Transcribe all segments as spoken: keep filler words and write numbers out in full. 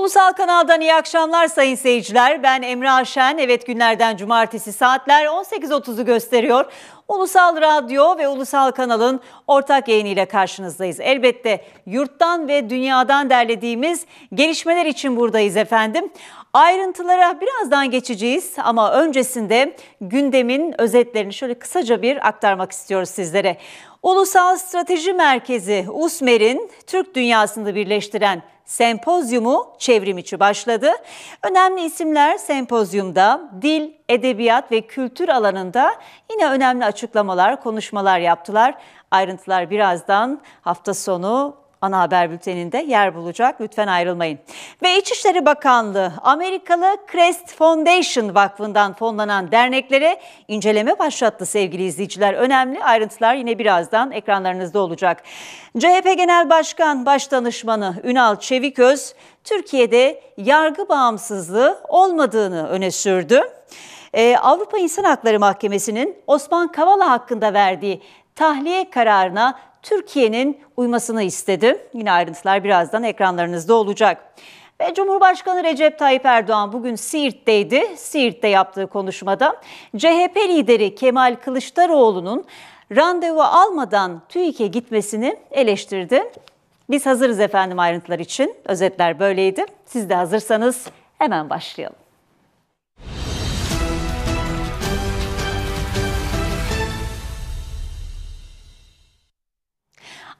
Ulusal Kanal'dan iyi akşamlar sayın seyirciler. Ben Emra Şen. Evet, günlerden cumartesi saatler on sekiz otuzu gösteriyor. Ulusal Radyo ve Ulusal Kanal'ın ortak yayınıyla karşınızdayız. Elbette yurttan ve dünyadan derlediğimiz gelişmeler için buradayız efendim. Ayrıntılara birazdan geçeceğiz ama öncesinde gündemin özetlerini şöyle kısaca bir aktarmak istiyoruz sizlere. Ulusal Strateji Merkezi U S M E R'in Türk dünyasını birleştiren sempozyumu çevrim içi başladı. Önemli isimler sempozyumda dil, edebiyat ve kültür alanında yine önemli açıklamalar, konuşmalar yaptılar. Ayrıntılar birazdan hafta sonu ana haber bülteninde yer bulacak. Lütfen ayrılmayın. Ve İçişleri Bakanlığı, Amerikalı Crest Foundation Vakfı'ndan fonlanan derneklere inceleme başlattı sevgili izleyiciler. Önemli ayrıntılar yine birazdan ekranlarınızda olacak. C H P Genel Başkan Başdanışmanı Ünal Çeviköz, Türkiye'de yargı bağımsızlığı olmadığını öne sürdü. Ee, Avrupa İnsan Hakları Mahkemesi'nin Osman Kavala hakkında verdiği tahliye kararına Türkiye'nin uymasını istedi. Yine ayrıntılar birazdan ekranlarınızda olacak. Ve Cumhurbaşkanı Recep Tayyip Erdoğan bugün Siirt'teydi. Siirt'te yaptığı konuşmada C H P lideri Kemal Kılıçdaroğlu'nun randevu almadan TÜİK'e gitmesini eleştirdi. Biz hazırız efendim ayrıntılar için. Özetler böyleydi. Siz de hazırsanız hemen başlayalım.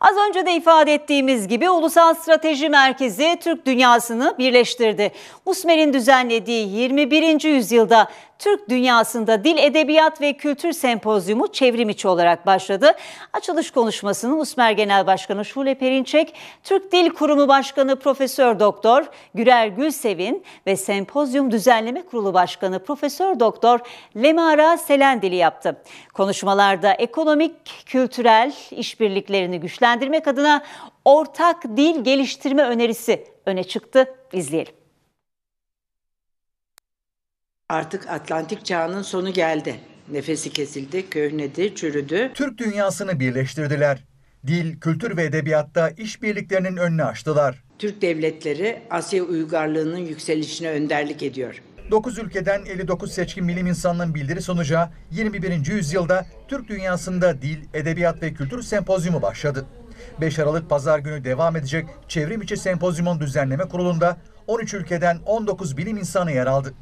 Az önce de ifade ettiğimiz gibi Ulusal Strateji Merkezi Türk dünyasını birleştirdi. U S M E R'in düzenlediği yirmi birinci yüzyılda Türk dünyasında dil, edebiyat ve kültür sempozyumu çevrim içi olarak başladı. Açılış konuşmasını U S M E R Genel Başkanı Şule Perinçek, Türk Dil Kurumu Başkanı Profesör Doktor Gürer Gülsevin ve Sempozyum Düzenleme Kurulu Başkanı Profesör Doktor Lemara Selendili yaptı. Konuşmalarda ekonomik, kültürel işbirliklerini güçlendirmek adına ortak dil geliştirme önerisi öne çıktı. İzleyelim. Artık Atlantik çağının sonu geldi. Nefesi kesildi, köhnedi, çürüdü. Türk dünyasını birleştirdiler. Dil, kültür ve edebiyatta işbirliklerinin önünü açtılar. Türk devletleri Asya uygarlığının yükselişine önderlik ediyor. dokuz ülkeden elli dokuz seçkin bilim insanının bildiri sonucu yirmi birinci yüzyılda Türk dünyasında dil, edebiyat ve kültür sempozyumu başladı. beş Aralık Pazar günü devam edecek çevrim içi sempozyumun düzenleme kurulunda on üç ülkeden on dokuz bilim insanı yer aldı.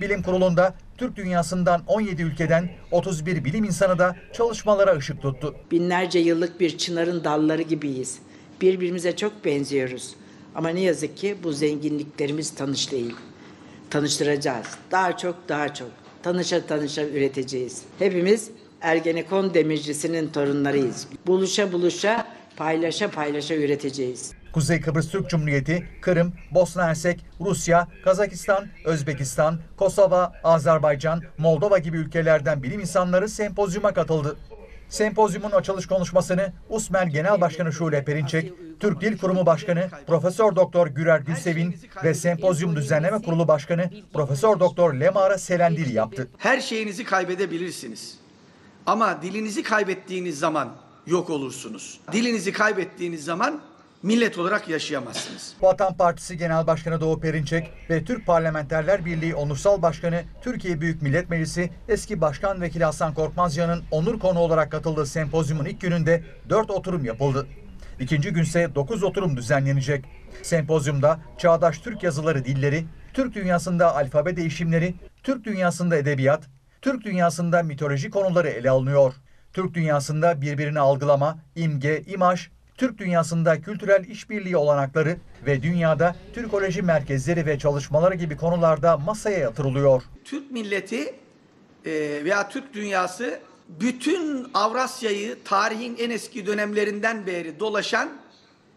Bilim kurulunda Türk dünyasından on yedi ülkeden otuz bir bilim insanı da çalışmalara ışık tuttu. Binlerce yıllık bir çınarın dalları gibiyiz. Birbirimize çok benziyoruz. Ama ne yazık ki bu zenginliklerimiz tanış değil. Tanıştıracağız. Daha çok daha çok. Tanışa tanışa üreteceğiz. Hepimiz Ergenekon demircisinin torunlarıyız. Buluşa buluşa, paylaşa paylaşa üreteceğiz. Kuzey Kıbrıs Türk Cumhuriyeti, Kırım, Bosna Hersek, Rusya, Kazakistan, Özbekistan, Kosova, Azerbaycan, Moldova gibi ülkelerden bilim insanları sempozyuma katıldı. Sempozyumun açılış konuşmasını U S M E R Genel Başkanı Şule Perinçek, Türk Dil Kurumu Başkanı Profesör Doktor Gürer Gülsevin ve Sempozyum Düzenleme Kurulu Başkanı Profesör Doktor Lemara Selendili yaptı. Her şeyinizi kaybedebilirsiniz ama dilinizi kaybettiğiniz zaman yok olursunuz. Dilinizi kaybettiğiniz zaman millet olarak yaşayamazsınız. Vatan Partisi Genel Başkanı Doğu Perinçek ve Türk Parlamenterler Birliği Onursal Başkanı Türkiye Büyük Millet Meclisi eski Başkan Vekili Hasan Korkmazyan'ın onur konuğu olarak katıldığı sempozyumun ilk gününde dört oturum yapıldı. İkinci günse dokuz oturum düzenlenecek. Sempozyumda çağdaş Türk yazıları dilleri, Türk dünyasında alfabe değişimleri, Türk dünyasında edebiyat, Türk dünyasında mitoloji konuları ele alınıyor. Türk dünyasında birbirini algılama, imge, imaj, Türk dünyasında kültürel işbirliği olanakları ve dünyada Türkoloji merkezleri ve çalışmaları gibi konularda masaya yatırılıyor. Türk milleti veya Türk dünyası bütün Avrasya'yı tarihin en eski dönemlerinden beri dolaşan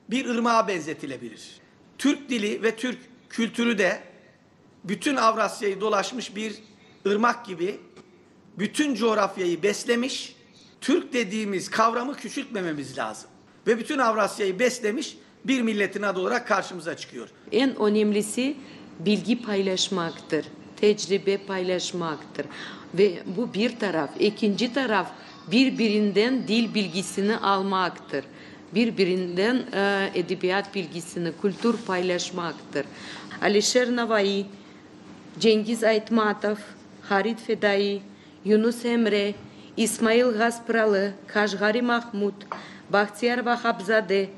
bir ırmağa benzetilebilir. Türk dili ve Türk kültürü de bütün Avrasya'yı dolaşmış bir ırmak gibi bütün coğrafyayı beslemiş. Türk dediğimiz kavramı küçültmememiz lazım. Ve bütün Avrasya'yı beslemiş bir milletin adı olarak karşımıza çıkıyor. En önemlisi bilgi paylaşmaktır, tecrübe paylaşmaktır. Ve bu bir taraf, ikinci taraf birbirinden dil bilgisini almaktır. birbirinden e, edebiyat bilgisini, kültür paylaşmaktır. Ali Şir Nevai, Cengiz Aytmatov, Harit Fedai, Yunus Emre, İsmail Gaspıralı, Kaşgari Mahmut, Bahtiyar Vahabzade,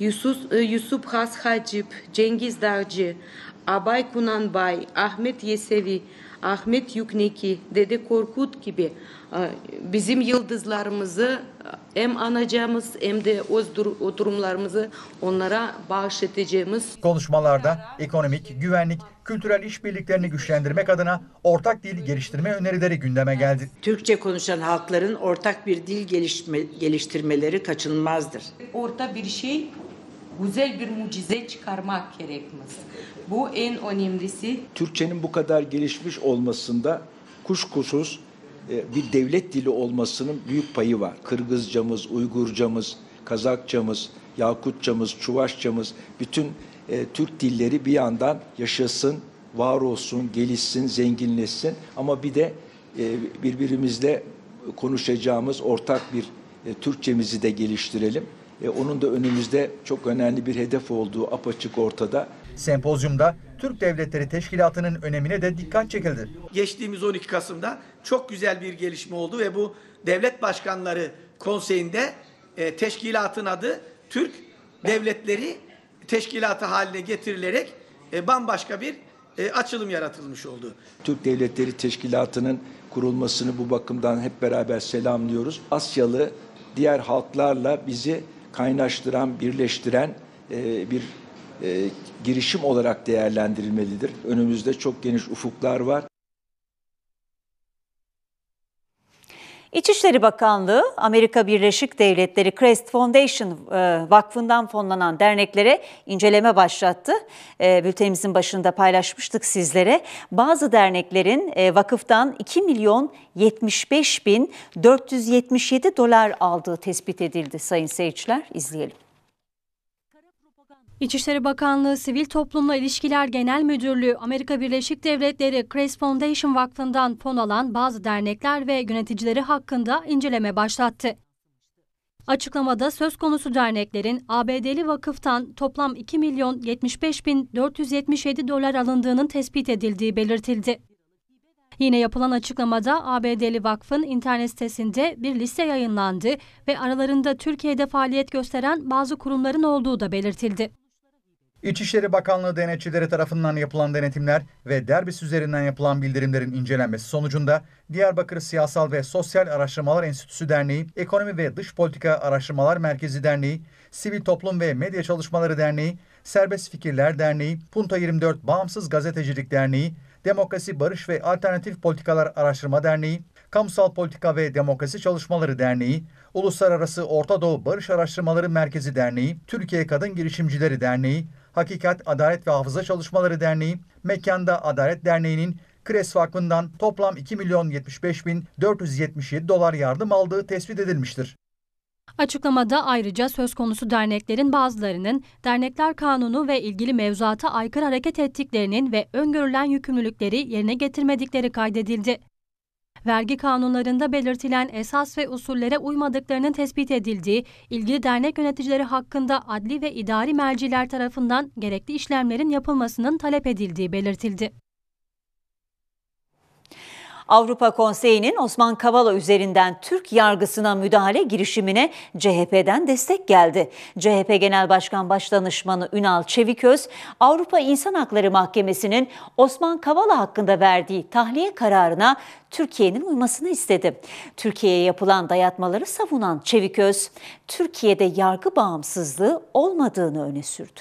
Yusuf, Yusuf Has Hacip, Cengiz Dağcı, Abay Kunanbay, Ahmet Yesevi, Ahmet Yükneki, Dede Korkut gibi bizim yıldızlarımızı hem anacağımız hem de oturumlarımızı onlara bağışlatacağımız. Konuşmalarda ekonomik, güvenlik, kültürel işbirliklerini güçlendirmek adına ortak dil geliştirme önerileri gündeme geldi. Türkçe konuşan halkların ortak bir dil gelişme, geliştirmeleri kaçınılmazdır. Orta bir şey, güzel bir mucize çıkarmak gerekmez. Bu en önemlisi. Türkçenin bu kadar gelişmiş olmasında kuşkusuz bir devlet dili olmasının büyük payı var. Kırgızcamız, Uygurcamız, Kazakçamız, Yakutçamız, Çuvaşçamız, bütün Türk dilleri bir yandan yaşasın, var olsun, gelişsin, zenginleşsin. Ama bir de birbirimizle konuşacağımız ortak bir Türkçemizi de geliştirelim. Onun da önümüzde çok önemli bir hedef olduğu apaçık ortada. Sempozyumda Türk Devletleri Teşkilatı'nın önemine de dikkat çekildi. Geçtiğimiz on iki Kasım'da çok güzel bir gelişme oldu ve bu Devlet Başkanları Konseyi'nde e, teşkilatın adı Türk Devletleri Teşkilatı haline getirilerek e, bambaşka bir e, açılım yaratılmış oldu. Türk Devletleri Teşkilatı'nın kurulmasını bu bakımdan hep beraber selamlıyoruz. Asyalı diğer halklarla bizi kaynaştıran, birleştiren e, bir e, girişim olarak değerlendirilmelidir. Önümüzde çok geniş ufuklar var. İçişleri Bakanlığı, Amerika Birleşik Devletleri Crest Foundation Vakfı'ndan fonlanan derneklere inceleme başlattı. Bültenimizin başında paylaşmıştık sizlere. Bazı derneklerin vakıftan iki milyon yetmiş beş bin dört yüz yetmiş yedi dolar aldığı tespit edildi sayın seyirciler. İzleyelim. İçişleri Bakanlığı Sivil Toplumla İlişkiler Genel Müdürlüğü, Amerika Birleşik Devletleri Crest Foundation Vakfı'ndan fon alan bazı dernekler ve yöneticileri hakkında inceleme başlattı. Açıklamada söz konusu derneklerin A B D'li vakıftan toplam iki milyon yetmiş beş bin dört yüz yetmiş yedi dolar alındığının tespit edildiği belirtildi. Yine yapılan açıklamada A B D'li vakfın internet sitesinde bir liste yayınlandı ve aralarında Türkiye'de faaliyet gösteren bazı kurumların olduğu da belirtildi. İçişleri Bakanlığı denetçileri tarafından yapılan denetimler ve derbis üzerinden yapılan bildirimlerin incelenmesi sonucunda Diyarbakır Siyasal ve Sosyal Araştırmalar Enstitüsü Derneği, Ekonomi ve Dış Politika Araştırmalar Merkezi Derneği, Sivil Toplum ve Medya Çalışmaları Derneği, Serbest Fikirler Derneği, Punta yirmi dört Bağımsız Gazetecilik Derneği, Demokrasi, Barış ve Alternatif Politikalar Araştırma Derneği, Kamusal Politika ve Demokrasi Çalışmaları Derneği, Uluslararası Orta Doğu Barış Araştırmaları Merkezi Derneği, Türkiye Kadın Girişimcileri Derneği, Hakikat, Adalet ve Hafıza Çalışmaları Derneği, Mekanda Adalet Derneği'nin Crest Vakfı'ndan toplam iki milyon yetmiş beş bin dört yüz yetmiş yedi dolar yardım aldığı tespit edilmiştir. Açıklamada ayrıca söz konusu derneklerin bazılarının dernekler kanunu ve ilgili mevzuata aykırı hareket ettiklerinin ve öngörülen yükümlülükleri yerine getirmedikleri kaydedildi. Vergi kanunlarında belirtilen esas ve usullere uymadıklarının tespit edildiği, ilgili dernek yöneticileri hakkında adli ve idari merciler tarafından gerekli işlemlerin yapılmasının talep edildiği belirtildi. Avrupa Konseyi'nin Osman Kavala üzerinden Türk yargısına müdahale girişimine C H P'den destek geldi. C H P Genel Başkan Başdanışmanı Ünal Çeviköz, Avrupa İnsan Hakları Mahkemesi'nin Osman Kavala hakkında verdiği tahliye kararına Türkiye'nin uymasını istedi. Türkiye'ye yapılan dayatmaları savunan Çeviköz, Türkiye'de yargı bağımsızlığı olmadığını öne sürdü.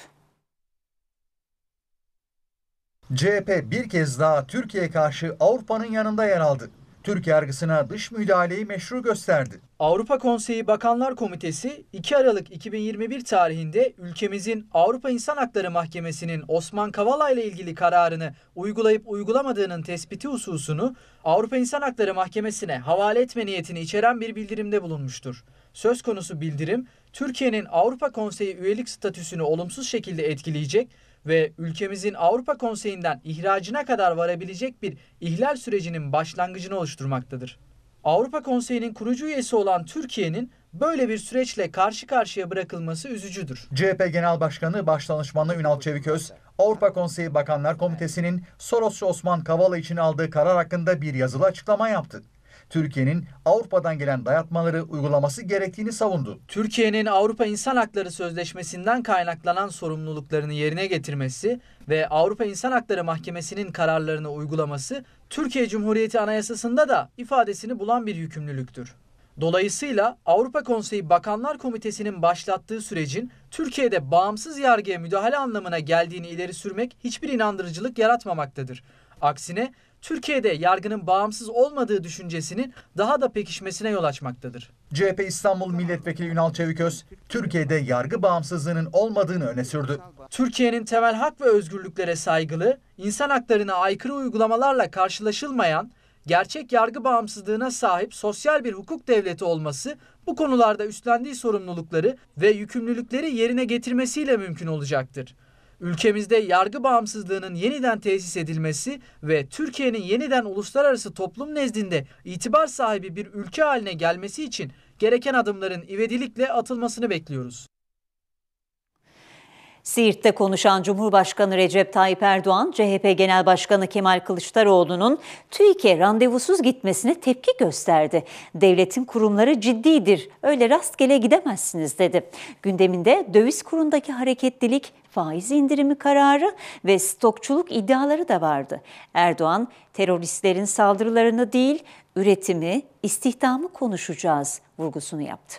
C H P bir kez daha Türkiye'ye karşı Avrupa'nın yanında yer aldı. Türk yargısına dış müdahaleyi meşru gösterdi. Avrupa Konseyi Bakanlar Komitesi iki Aralık iki bin yirmi bir tarihinde ülkemizin Avrupa İnsan Hakları Mahkemesi'nin Osman Kavala ile ilgili kararını uygulayıp uygulamadığının tespiti hususunu Avrupa İnsan Hakları Mahkemesi'ne havale etme niyetini içeren bir bildirimde bulunmuştur. Söz konusu bildirim, Türkiye'nin Avrupa Konseyi üyelik statüsünü olumsuz şekilde etkileyecek ve ülkemizin Avrupa Konseyi'nden ihracına kadar varabilecek bir ihlal sürecinin başlangıcını oluşturmaktadır. Avrupa Konseyi'nin kurucu üyesi olan Türkiye'nin böyle bir süreçle karşı karşıya bırakılması üzücüdür. C H P Genel Başkanı Başdanışmanı Ünal Çeviköz, Avrupa Konseyi Bakanlar Komitesi'nin Soroslu Osman Kavala için aldığı karar hakkında bir yazılı açıklama yaptı. Türkiye'nin Avrupa'dan gelen dayatmaları uygulaması gerektiğini savundu. Türkiye'nin Avrupa İnsan Hakları Sözleşmesi'nden kaynaklanan sorumluluklarını yerine getirmesi ve Avrupa İnsan Hakları Mahkemesi'nin kararlarını uygulaması Türkiye Cumhuriyeti Anayasası'nda da ifadesini bulan bir yükümlülüktür. Dolayısıyla Avrupa Konseyi Bakanlar Komitesi'nin başlattığı sürecin Türkiye'de bağımsız yargıya müdahale anlamına geldiğini ileri sürmek hiçbir inandırıcılık yaratmamaktadır. Aksine Türkiye'de yargının bağımsız olmadığı düşüncesinin daha da pekişmesine yol açmaktadır. C H P İstanbul Milletvekili Ünal Çeviköz, Türkiye'de yargı bağımsızlığının olmadığını öne sürdü. Türkiye'nin temel hak ve özgürlüklere saygılı, insan haklarına aykırı uygulamalarla karşılaşılmayan, gerçek yargı bağımsızlığına sahip sosyal bir hukuk devleti olması bu konularda üstlendiği sorumlulukları ve yükümlülükleri yerine getirmesiyle mümkün olacaktır. Ülkemizde yargı bağımsızlığının yeniden tesis edilmesi ve Türkiye'nin yeniden uluslararası toplum nezdinde itibar sahibi bir ülke haline gelmesi için gereken adımların ivedilikle atılmasını bekliyoruz. Siirt'te konuşan Cumhurbaşkanı Recep Tayyip Erdoğan, C H P Genel Başkanı Kemal Kılıçdaroğlu'nun TÜİK'e randevusuz gitmesine tepki gösterdi. Devletin kurumları ciddidir, öyle rastgele gidemezsiniz dedi. Gündeminde döviz kurundaki hareketlilik, faiz indirimi kararı ve stokçuluk iddiaları da vardı. Erdoğan, teröristlerin saldırılarını değil, üretimi, istihdamı konuşacağız vurgusunu yaptı.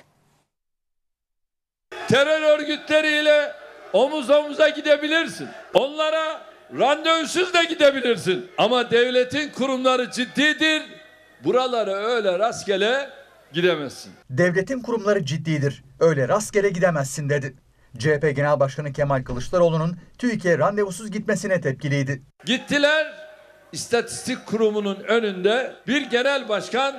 Terör örgütleriyle omuz omuza gidebilirsin. Onlara randevusuz da gidebilirsin. Ama devletin kurumları ciddidir. Buralara öyle rastgele gidemezsin. Devletin kurumları ciddidir. Öyle rastgele gidemezsin dedi. C H P Genel Başkanı Kemal Kılıçdaroğlu'nun TÜİK'e randevusuz gitmesine tepkiliydi. Gittiler, İstatistik Kurumu'nun önünde bir genel başkan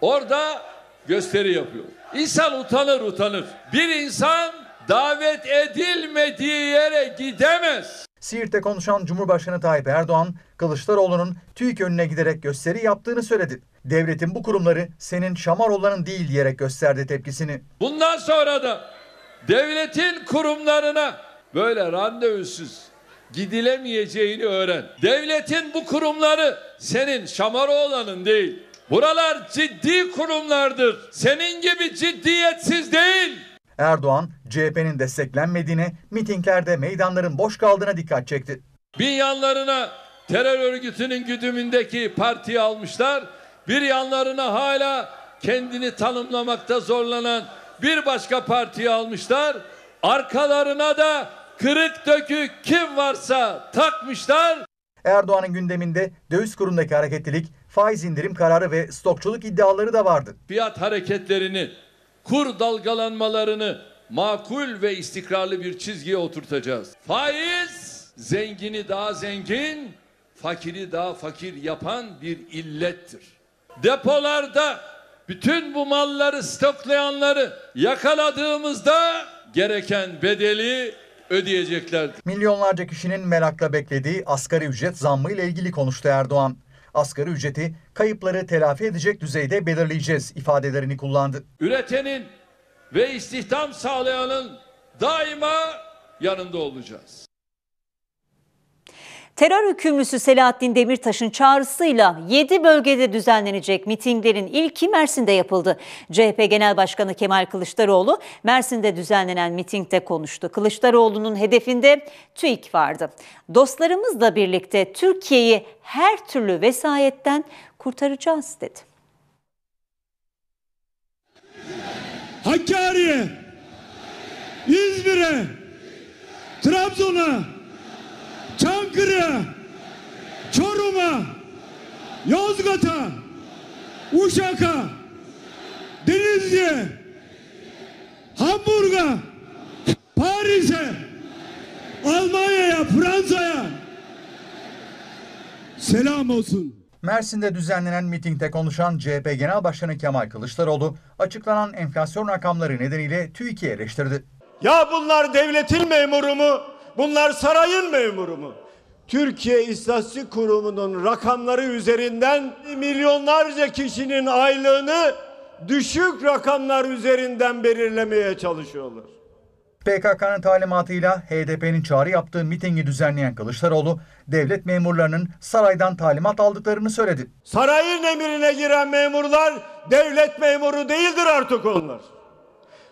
orada gösteri yapıyor. İnsan utanır utanır. Bir insan davet edilmediği yere gidemez. Siirt'te konuşan Cumhurbaşkanı Tayyip Erdoğan, Kılıçdaroğlu'nun TÜİK önüne giderek gösteri yaptığını söyledi. Devletin bu kurumları senin şamaroların değil diyerek gösterdi tepkisini. Bundan sonra da devletin kurumlarına böyle randevusuz gidilemeyeceğini öğren. Devletin bu kurumları senin şamarolanın değil. Buralar ciddi kurumlardır. Senin gibi ciddiyetsiz değil. Erdoğan, C H P'nin desteklenmediğine, mitinglerde meydanların boş kaldığına dikkat çekti. Bir yanlarına terör örgütünün güdümündeki partiyi almışlar, bir yanlarına hala kendini tanımlamakta zorlanan bir başka partiyi almışlar, arkalarına da kırık dökük kim varsa takmışlar. Erdoğan'ın gündeminde döviz kurundaki hareketlilik, faiz indirim kararı ve stokçuluk iddiaları da vardı. Fiyat hareketlerini, kur dalgalanmalarını makul ve istikrarlı bir çizgiye oturtacağız. Faiz, zengini daha zengin, fakiri daha fakir yapan bir illettir. Depolarda bütün bu malları stoklayanları yakaladığımızda gereken bedeli ödeyeceklerdir. Milyonlarca kişinin merakla beklediği asgari ücret zammı ile ilgili konuştu Erdoğan. Asgari ücreti kayıpları telafi edecek düzeyde belirleyeceğiz ifadelerini kullandı. Üretenin ve istihdam sağlayanın daima yanında olacağız. Terör hükümlüsü Selahattin Demirtaş'ın çağrısıyla yedi bölgede düzenlenecek mitinglerin ilki Mersin'de yapıldı. C H P Genel Başkanı Kemal Kılıçdaroğlu Mersin'de düzenlenen mitingde konuştu. Kılıçdaroğlu'nun hedefinde TÜİK vardı. Dostlarımızla birlikte Türkiye'yi her türlü vesayetten kurtaracağız dedi. Hakkari'ye, İzmir'e, Trabzon'a, Çankırı'ya, Çorum'a, Yozgat'a, Uşak'a, Denizli'ye, Hamburg'a, Paris'e, Almanya'ya, Fransa'ya selam olsun. Mersin'de düzenlenen mitingde konuşan C H P Genel Başkanı Kemal Kılıçdaroğlu açıklanan enflasyon rakamları nedeniyle TÜİK'i eleştirdi. Ya bunlar devletin memuru mu? Bunlar sarayın memuru mu? Türkiye İstatistik Kurumu'nun rakamları üzerinden milyonlarca kişinin aylığını düşük rakamlar üzerinden belirlemeye çalışıyorlar. P K K'nın talimatıyla H D P'nin çağrı yaptığı mitingi düzenleyen Kılıçdaroğlu, devlet memurlarının saraydan talimat aldıklarını söyledi. Sarayın emrine giren memurlar devlet memuru değildir artık onlar.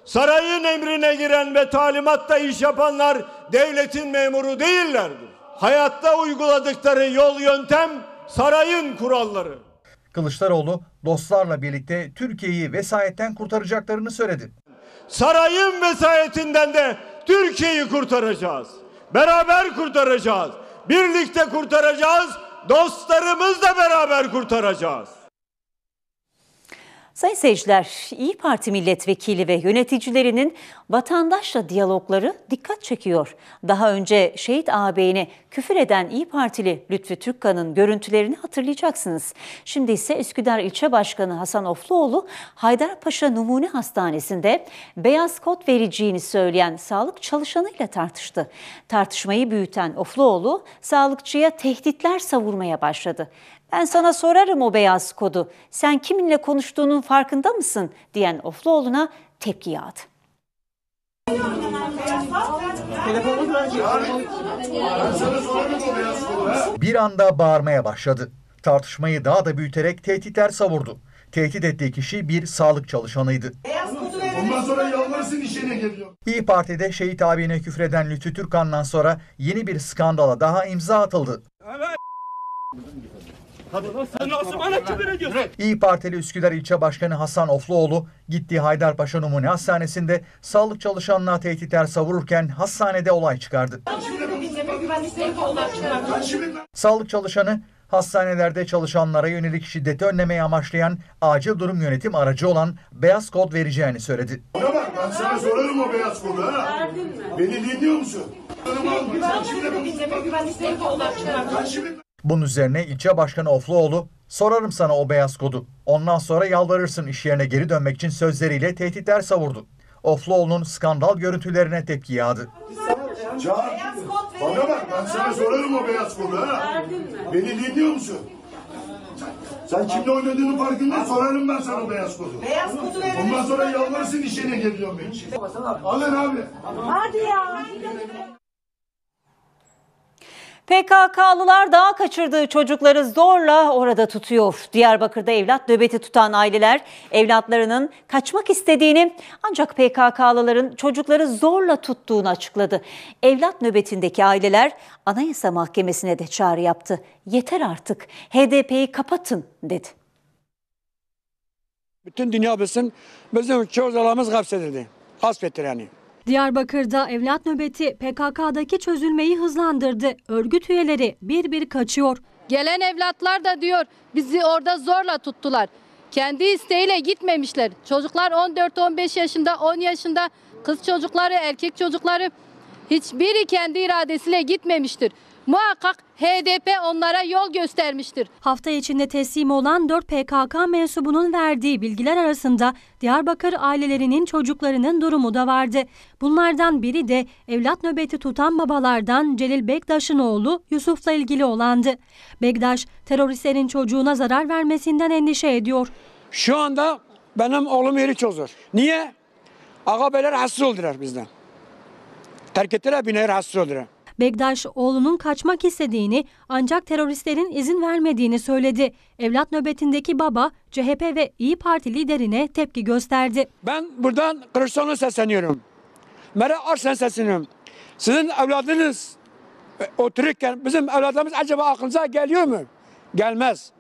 Sarayın emrine giren ve talimatta iş yapanlar devletin memuru değillerdir. Hayatta uyguladıkları yol yöntem sarayın kuralları. Kılıçdaroğlu dostlarla birlikte Türkiye'yi vesayetten kurtaracaklarını söyledi. Sarayın vesayetinden de Türkiye'yi kurtaracağız. Beraber kurtaracağız. Birlikte kurtaracağız. Dostlarımızla beraber kurtaracağız. Sayın seyirciler, İYİ Parti milletvekili ve yöneticilerinin vatandaşla diyalogları dikkat çekiyor. Daha önce şehit ağabeyine küfür eden İYİ Partili Lütfü Türkkan'ın görüntülerini hatırlayacaksınız. Şimdi ise Üsküdar İlçe Başkanı Hasan Ofluoğlu, Haydarpaşa Numune Hastanesi'nde beyaz kot vereceğini söyleyen sağlık çalışanıyla tartıştı. Tartışmayı büyüten Ofluoğlu, sağlıkçıya tehditler savurmaya başladı. "Ben sana sorarım o beyaz kodu, sen kiminle konuştuğunun farkında mısın?" diyen Ofluoğlu'na tepki yağdı. Bir anda bağırmaya başladı. Tartışmayı daha da büyüterek tehditler savurdu. Tehdit ettiği kişi bir sağlık çalışanıydı. Ondan sonra yalvarsın işine geliyor. İYİ Parti'de şehit abine küfreden Lütfü Türkkan'dan sonra yeni bir skandala daha imza atıldı. Evet. İYİ Partili Üsküdar İlçe Başkanı Hasan Ofluoğlu gittiği Haydarpaşa Numune Hastanesi'nde sağlık çalışanına tehditler savururken hastanede olay çıkardı. Sağlık çalışanı hastanelerde çalışanlara yönelik şiddeti önlemeyi amaçlayan acil durum yönetim aracı olan beyaz kod vereceğini söyledi. Ona bak, ben sana sorarım o beyaz kodu ha. Beni dinliyor musun? Bunun üzerine ilçe başkanı Ofluoğlu, "Sorarım sana o beyaz kodu. Ondan sonra yalvarırsın iş yerine geri dönmek için" sözleriyle tehditler savurdu. Ofluoğlu'nun skandal görüntülerine tepki yağdı. Bana bak, ben sana sorarım o beyaz kodu ha. Beni dinliyor musun? Sen kimle oynadığının farkında, sorarım ben sana beyaz kodu. Beyaz kodu verir. Ondan sonra yalvarırsın işine geliyorum ben için. Alın abi. Hadi ya. P K K'lılar daha kaçırdığı çocukları zorla orada tutuyor. Diyarbakır'da evlat nöbeti tutan aileler evlatlarının kaçmak istediğini ancak P K K'lıların çocukları zorla tuttuğunu açıkladı. Evlat nöbetindeki aileler Anayasa Mahkemesi'ne de çağrı yaptı. "Yeter artık, H D P'yi kapatın" dedi. Bütün dünya bilsin, bizim çocuklarımız hapsedildi. Hapsettir yani. Diyarbakır'da evlat nöbeti P K K'daki çözülmeyi hızlandırdı. Örgüt üyeleri bir bir kaçıyor. Gelen evlatlar da diyor, bizi orada zorla tuttular. Kendi isteğiyle gitmemişler. Çocuklar on dört on beş yaşında, on yaşında, kız çocukları, erkek çocukları, hiçbiri kendi iradesiyle gitmemiştir. Muhakkak H D P onlara yol göstermiştir. Hafta içinde teslim olan dört P K K mensubunun verdiği bilgiler arasında Diyarbakır ailelerinin çocuklarının durumu da vardı. Bunlardan biri de evlat nöbeti tutan babalardan Celil Bektaş'ın oğlu Yusuf'la ilgili olandı. Bektaş, teröristlerin çocuğuna zarar vermesinden endişe ediyor. Şu anda benim oğlum yeri çözür. Niye? Ağabeyler hassız oldular bizden. Terk ettiler, biner hassız oldular. Bektaş oğlunun kaçmak istediğini ancak teröristlerin izin vermediğini söyledi. Evlat nöbetindeki baba C H P ve İYİ Parti liderine tepki gösterdi. "Ben buradan Kılıçdaroğlu'na sesleniyorum. Meral Akşener'e sesleniyorum. Sizin evladınız otururken bizim evladımız acaba aklınıza geliyor mu? Gelmez.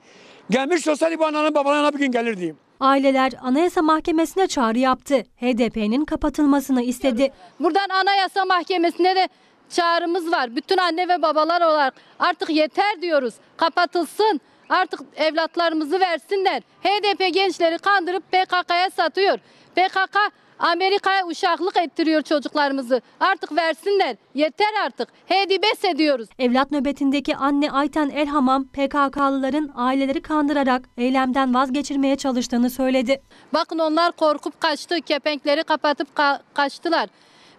Gelmiş olsaydı bu ananın babalarına bir gün gelir" diyeyim. Aileler Anayasa Mahkemesi'ne çağrı yaptı. H D P'nin kapatılmasını istedi. Buradan Anayasa Mahkemesi'ne de çağrımız var. Bütün anne ve babalar olarak artık yeter diyoruz. Kapatılsın. Artık evlatlarımızı versinler. H D P gençleri kandırıp P K K'ya satıyor. P K K Amerika'ya uşaklık ettiriyor çocuklarımızı. Artık versinler. Yeter artık. H D P ediyoruz. Evlat nöbetindeki anne Ayten Elhamam, P K K'lıların aileleri kandırarak eylemden vazgeçirmeye çalıştığını söyledi. "Bakın onlar korkup kaçtı. Kepenkleri kapatıp ka- kaçtılar.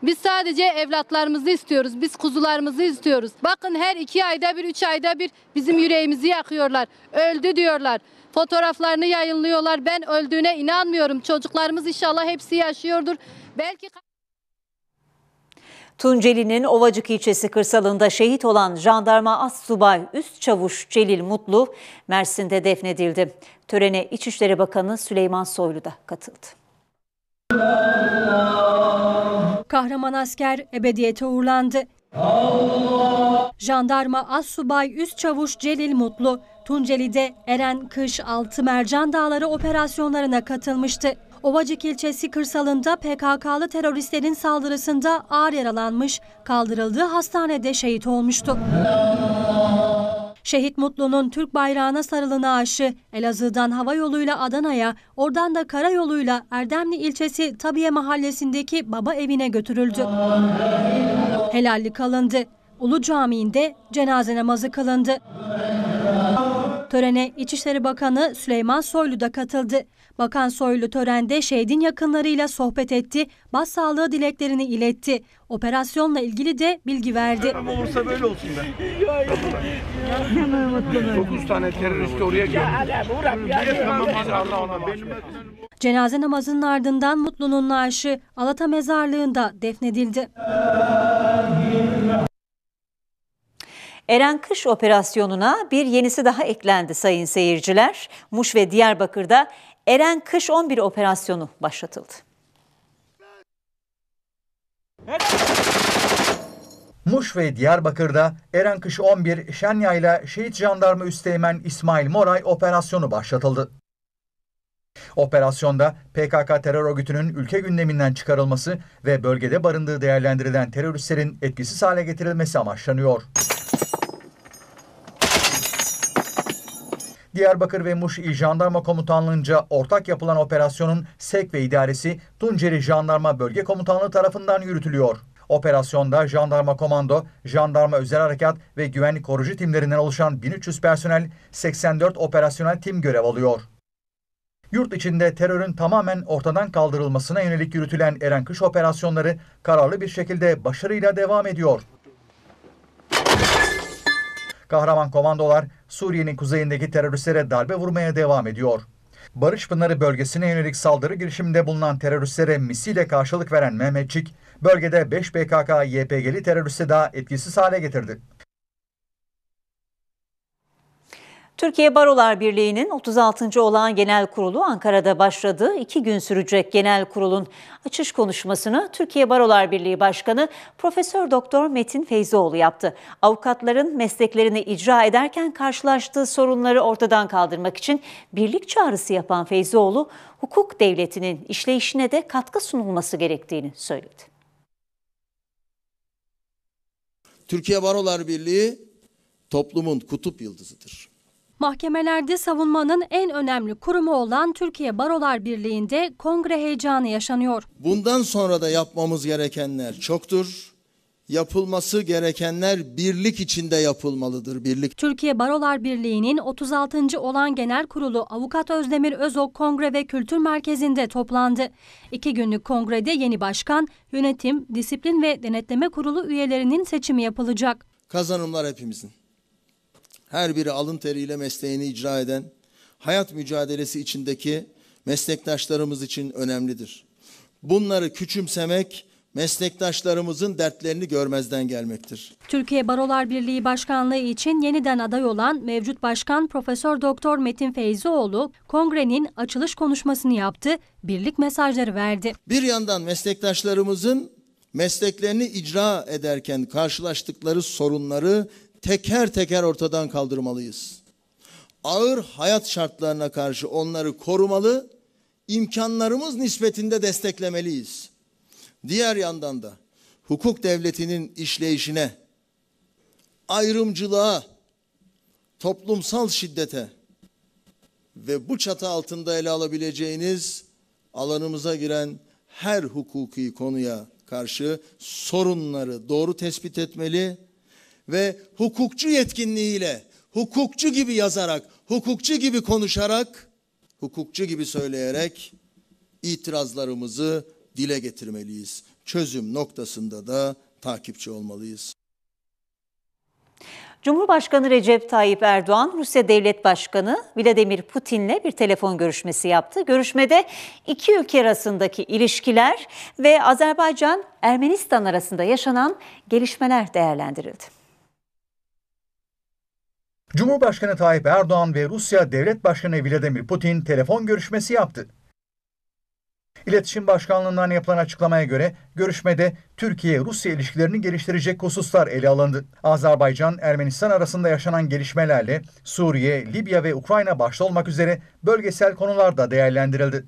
Biz sadece evlatlarımızı istiyoruz. Biz kuzularımızı istiyoruz. Bakın her iki ayda bir, üç ayda bir bizim yüreğimizi yakıyorlar. Öldü diyorlar. Fotoğraflarını yayınlıyorlar. Ben öldüğüne inanmıyorum. Çocuklarımız inşallah hepsi yaşıyordur. Belki... Tunceli'nin Ovacık ilçesi kırsalında şehit olan jandarma astsubay üst çavuş Celil Mutlu Mersin'de defnedildi. Törene İçişleri Bakanı Süleyman Soylu da katıldı. Kahraman asker ebediyete uğurlandı. Allah! Jandarma astsubay üst çavuş Celil Mutlu Tunceli'de Eren Kış Altı Mercan Dağları operasyonlarına katılmıştı. Ovacık ilçesi kırsalında P K K'lı teröristlerin saldırısında ağır yaralanmış, kaldırıldığı hastanede şehit olmuştu. Şehit Mutlu'nun Türk bayrağına sarılı naaşı Elazığ'dan hava yoluyla Adana'ya, oradan da karayoluyla Erdemli ilçesi Tabiye mahallesindeki baba evine götürüldü. Helallik alındı. Ulu Camii'nde cenaze namazı kılındı. Törene İçişleri Bakanı Süleyman Soylu da katıldı. Bakan Soylu törende şehidin yakınlarıyla sohbet etti, başsağlığı dileklerini iletti. Operasyonla ilgili de bilgi verdi. Ama olursa böyle olsun da. dokuz tane terörist oraya geldi. Cenaze namazının ardından Mutlu'nun naaşı Alata Mezarlığı'nda defnedildi. Eren Kış operasyonuna bir yenisi daha eklendi sayın seyirciler. Muş ve Diyarbakır'da Eren Kış on bir operasyonu başlatıldı. Muş ve Diyarbakır'da Eren Kış on bir Şenya'yla Şehit Jandarma Üsteğmen İsmail Moray operasyonu başlatıldı. Operasyonda P K K terör örgütünün ülke gündeminden çıkarılması ve bölgede barındığı değerlendirilen teröristlerin etkisiz hale getirilmesi amaçlanıyor. Diyarbakır ve Muş İl Jandarma Komutanlığı'nca ortak yapılan operasyonun sevk ve idaresi Tunceli Jandarma Bölge Komutanlığı tarafından yürütülüyor. Operasyonda jandarma komando, jandarma özel harekat ve güvenlik koruyucu timlerinden oluşan bin üç yüz personel, seksen dört operasyonel tim görev alıyor. Yurt içinde terörün tamamen ortadan kaldırılmasına yönelik yürütülen Eren Kış operasyonları kararlı bir şekilde başarıyla devam ediyor. Kahraman komandolar Suriye'nin kuzeyindeki teröristlere darbe vurmaya devam ediyor. Barışpınarı bölgesine yönelik saldırı girişiminde bulunan teröristlere misliyle karşılık veren Mehmetçik, bölgede beş P K K Y P G'li teröristi daha etkisiz hale getirdi. Türkiye Barolar Birliği'nin otuz altıncı Olağan Genel Kurulu Ankara'da başladığı iki gün sürecek genel kurulun açış konuşmasını Türkiye Barolar Birliği Başkanı Profesör Doktor Metin Feyzoğlu yaptı. Avukatların mesleklerini icra ederken karşılaştığı sorunları ortadan kaldırmak için birlik çağrısı yapan Feyzoğlu, hukuk devletinin işleyişine de katkı sunulması gerektiğini söyledi. Türkiye Barolar Birliği toplumun kutup yıldızıdır. Mahkemelerde savunmanın en önemli kurumu olan Türkiye Barolar Birliği'nde kongre heyecanı yaşanıyor. Bundan sonra da yapmamız gerekenler çoktur. Yapılması gerekenler birlik içinde yapılmalıdır. Birlik. Türkiye Barolar Birliği'nin otuz altıncı Olağan Genel Kurulu Avukat Özdemir Özok Kongre ve Kültür Merkezi'nde toplandı. İki günlük kongrede yeni başkan, yönetim, disiplin ve denetleme kurulu üyelerinin seçimi yapılacak. Kazanımlar hepimizin. Her biri alın teriyle mesleğini icra eden, hayat mücadelesi içindeki meslektaşlarımız için önemlidir. Bunları küçümsemek, meslektaşlarımızın dertlerini görmezden gelmektir. Türkiye Barolar Birliği Başkanlığı için yeniden aday olan mevcut başkan Profesör Doktor Metin Feyzioğlu, kongrenin açılış konuşmasını yaptı, birlik mesajları verdi. Bir yandan meslektaşlarımızın mesleklerini icra ederken karşılaştıkları sorunları teker teker ortadan kaldırmalıyız. Ağır hayat şartlarına karşı onları korumalı, imkanlarımız nispetinde desteklemeliyiz. Diğer yandan da hukuk devletinin işleyişine, ayrımcılığa, toplumsal şiddete ve bu çatı altında ele alabileceğiniz alanımıza giren her hukuki konuya karşı sorunları doğru tespit etmeli ve hukukçu yetkinliğiyle, hukukçu gibi yazarak, hukukçu gibi konuşarak, hukukçu gibi söyleyerek itirazlarımızı dile getirmeliyiz. çözüm noktasında da takipçi olmalıyız. Cumhurbaşkanı Recep Tayyip Erdoğan, Rusya Devlet Başkanı Vladimir Putin'le bir telefon görüşmesi yaptı. Görüşmede iki ülke arasındaki ilişkiler ve Azerbaycan-Ermenistan arasında yaşanan gelişmeler değerlendirildi. Cumhurbaşkanı Tayyip Erdoğan ve Rusya Devlet Başkanı Vladimir Putin telefon görüşmesi yaptı. İletişim Başkanlığı'ndan yapılan açıklamaya göre görüşmede Türkiye-Rusya ilişkilerini geliştirecek hususlar ele alındı. Azerbaycan-Ermenistan arasında yaşanan gelişmelerle Suriye, Libya ve Ukrayna başta olmak üzere bölgesel konular da değerlendirildi.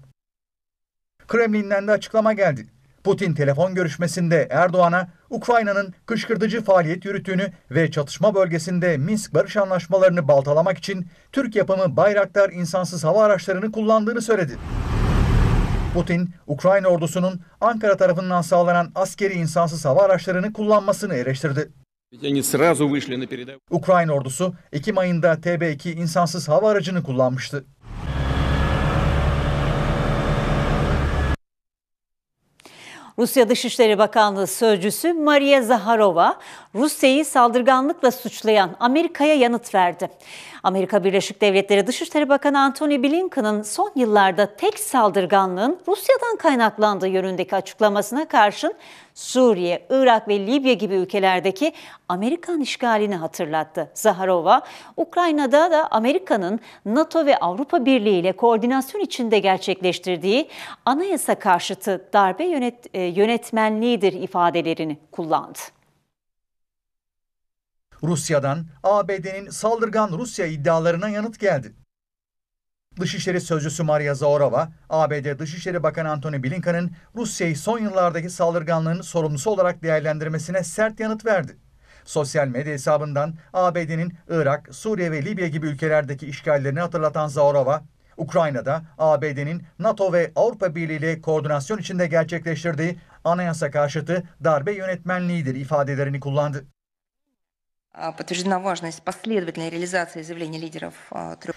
Kremlin'den de açıklama geldi. Putin telefon görüşmesinde Erdoğan'a Ukrayna'nın kışkırtıcı faaliyet yürüttüğünü ve çatışma bölgesinde Minsk barış anlaşmalarını baltalamak için Türk yapımı Bayraktar insansız hava araçlarını kullandığını söyledi. Putin, Ukrayna ordusunun Ankara tarafından sağlanan askeri insansız hava araçlarını kullanmasını eleştirdi. Ukrayna ordusu Ekim ayında T B iki insansız hava aracını kullanmıştı. Rusya Dışişleri Bakanlığı Sözcüsü Maria Zaharova, Rusya'yı saldırganlıkla suçlayan Amerika'ya yanıt verdi. Amerika Birleşik Devletleri Dışişleri Bakanı Antony Blinken'ın son yıllarda tek saldırganlığın Rusya'dan kaynaklandığı yönündeki açıklamasına karşın Suriye, Irak ve Libya gibi ülkelerdeki Amerikan işgalini hatırlattı. Zaharova, Ukrayna'da da Amerika'nın NATO ve Avrupa Birliği ile koordinasyon içinde gerçekleştirdiği anayasa karşıtı darbe yönet- yönetmenliğidir ifadelerini kullandı. Rusya'dan A B D'nin saldırgan Rusya iddialarına yanıt geldi. Dışişleri Sözcüsü Maria Zaharova, A B D Dışişleri Bakanı Antony Blinken'ın Rusya'yı son yıllardaki saldırganlığın sorumlusu olarak değerlendirmesine sert yanıt verdi. Sosyal medya hesabından A B D'nin Irak, Suriye ve Libya gibi ülkelerdeki işgallerini hatırlatan Zaharova, Ukrayna'da A B D'nin NATO ve Avrupa Birliği ile koordinasyon içinde gerçekleştirdiği anayasa karşıtı darbe yönetmenliğidir ifadelerini kullandı.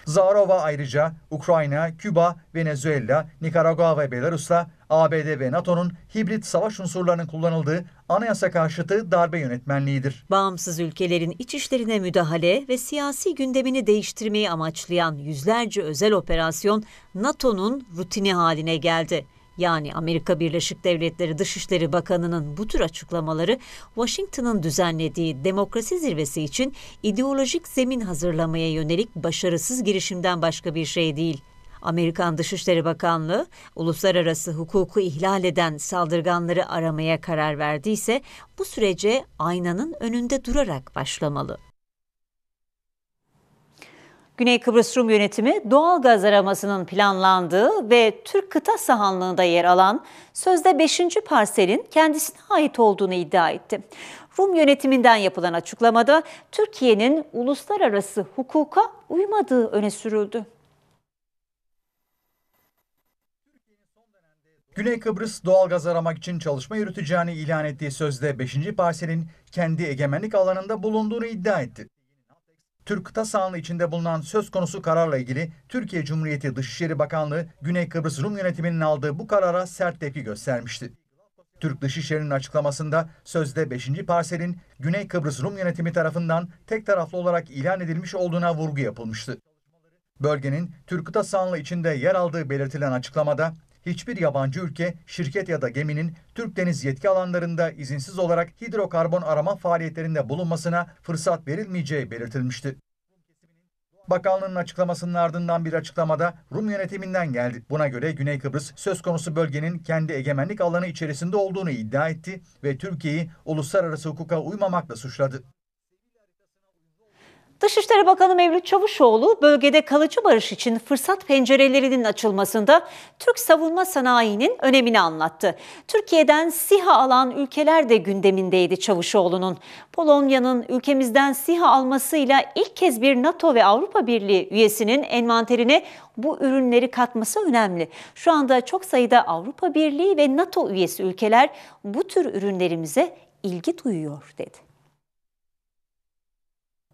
Zaharova ayrıca Ukrayna, Küba, Venezuela, Nikaragua ve Belarus'la A B D ve NATO'nun hibrit savaş unsurlarının kullanıldığı anayasa karşıtı darbe yönetmenliğidir. Bağımsız ülkelerin iç işlerine müdahale ve siyasi gündemini değiştirmeyi amaçlayan yüzlerce özel operasyon NATO'nun rutini haline geldi. Yani Amerika Birleşik Devletleri Dışişleri Bakanı'nın bu tür açıklamaları Washington'ın düzenlediği demokrasi zirvesi için ideolojik zemin hazırlamaya yönelik başarısız girişimden başka bir şey değil. Amerikan Dışişleri Bakanlığı uluslararası hukuku ihlal eden saldırganları aramaya karar verdiyse bu sürece aynanın önünde durarak başlamalı. Güney Kıbrıs Rum yönetimi doğal gaz aramasının planlandığı ve Türk kıta sahanlığında yer alan sözde beşinci parselin kendisine ait olduğunu iddia etti. Rum yönetiminden yapılan açıklamada Türkiye'nin uluslararası hukuka uymadığı öne sürüldü. Güney Kıbrıs doğal gaz aramak için çalışma yürüteceğini ilan ettiği sözde beşinci parselin kendi egemenlik alanında bulunduğunu iddia etti. Türk kıta sahanlığı içinde bulunan söz konusu kararla ilgili Türkiye Cumhuriyeti Dışişleri Bakanlığı, Güney Kıbrıs Rum yönetiminin aldığı bu karara sert tepki göstermişti. Türk Dışişleri'nin açıklamasında sözde beşinci parselin Güney Kıbrıs Rum yönetimi tarafından tek taraflı olarak ilan edilmiş olduğuna vurgu yapılmıştı. Bölgenin Türk kıta sahanlığı içinde yer aldığı belirtilen açıklamada, hiçbir yabancı ülke, şirket ya da geminin Türk deniz yetki alanlarında izinsiz olarak hidrokarbon arama faaliyetlerinde bulunmasına fırsat verilmeyeceği belirtilmişti. Bakanlığın açıklamasının ardından bir açıklamada Rum yönetiminden geldi. Buna göre Güney Kıbrıs söz konusu bölgenin kendi egemenlik alanı içerisinde olduğunu iddia etti ve Türkiye'yi uluslararası hukuka uymamakla suçladı. Dışişleri Bakanı Mevlüt Çavuşoğlu, bölgede kalıcı barış için fırsat pencerelerinin açılmasında Türk savunma sanayinin önemini anlattı. Türkiye'den SİHA alan ülkeler de gündemindeydi Çavuşoğlu'nun. Polonya'nın ülkemizden SİHA almasıyla ilk kez bir NATO ve Avrupa Birliği üyesinin envanterine bu ürünleri katması önemli. Şu anda çok sayıda Avrupa Birliği ve NATO üyesi ülkeler bu tür ürünlerimize ilgi duyuyor dedi.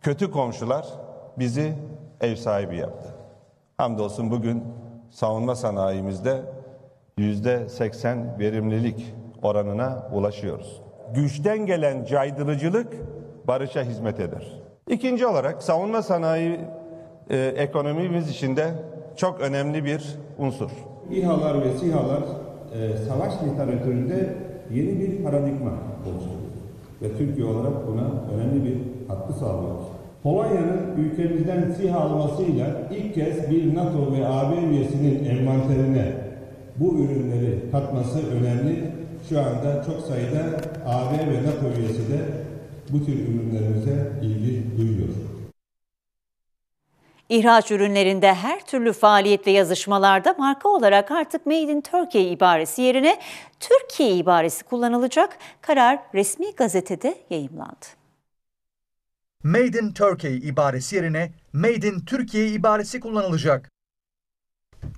Kötü komşular bizi ev sahibi yaptı. Hamdolsun bugün savunma sanayimizde yüzde seksen verimlilik oranına ulaşıyoruz. Güçten gelen caydırıcılık barışa hizmet eder. İkinci olarak savunma sanayi e, ekonomimiz içinde çok önemli bir unsur. İHA'lar ve SİHA'lar e, savaş literatüründe yeni bir paradigma oluşturuyor. Ve Türkiye olarak buna önemli bir katkı sağlıyoruz. Polonya'nın ülkemizden SİHA almasıyla ilk kez bir NATO ve A B üyesinin envanterine bu ürünleri katması önemli. Şu anda çok sayıda A B ve NATO üyesi de bu tür ürünlerimize ilgi duyuyor. İhraç ürünlerinde her türlü faaliyet ve yazışmalarda marka olarak artık Made in Turkey ibaresi yerine Türkiye ibaresi kullanılacak. Karar resmi gazetede yayımlandı. Made in Turkey ibaresi yerine Made in Türkiye ibaresi kullanılacak.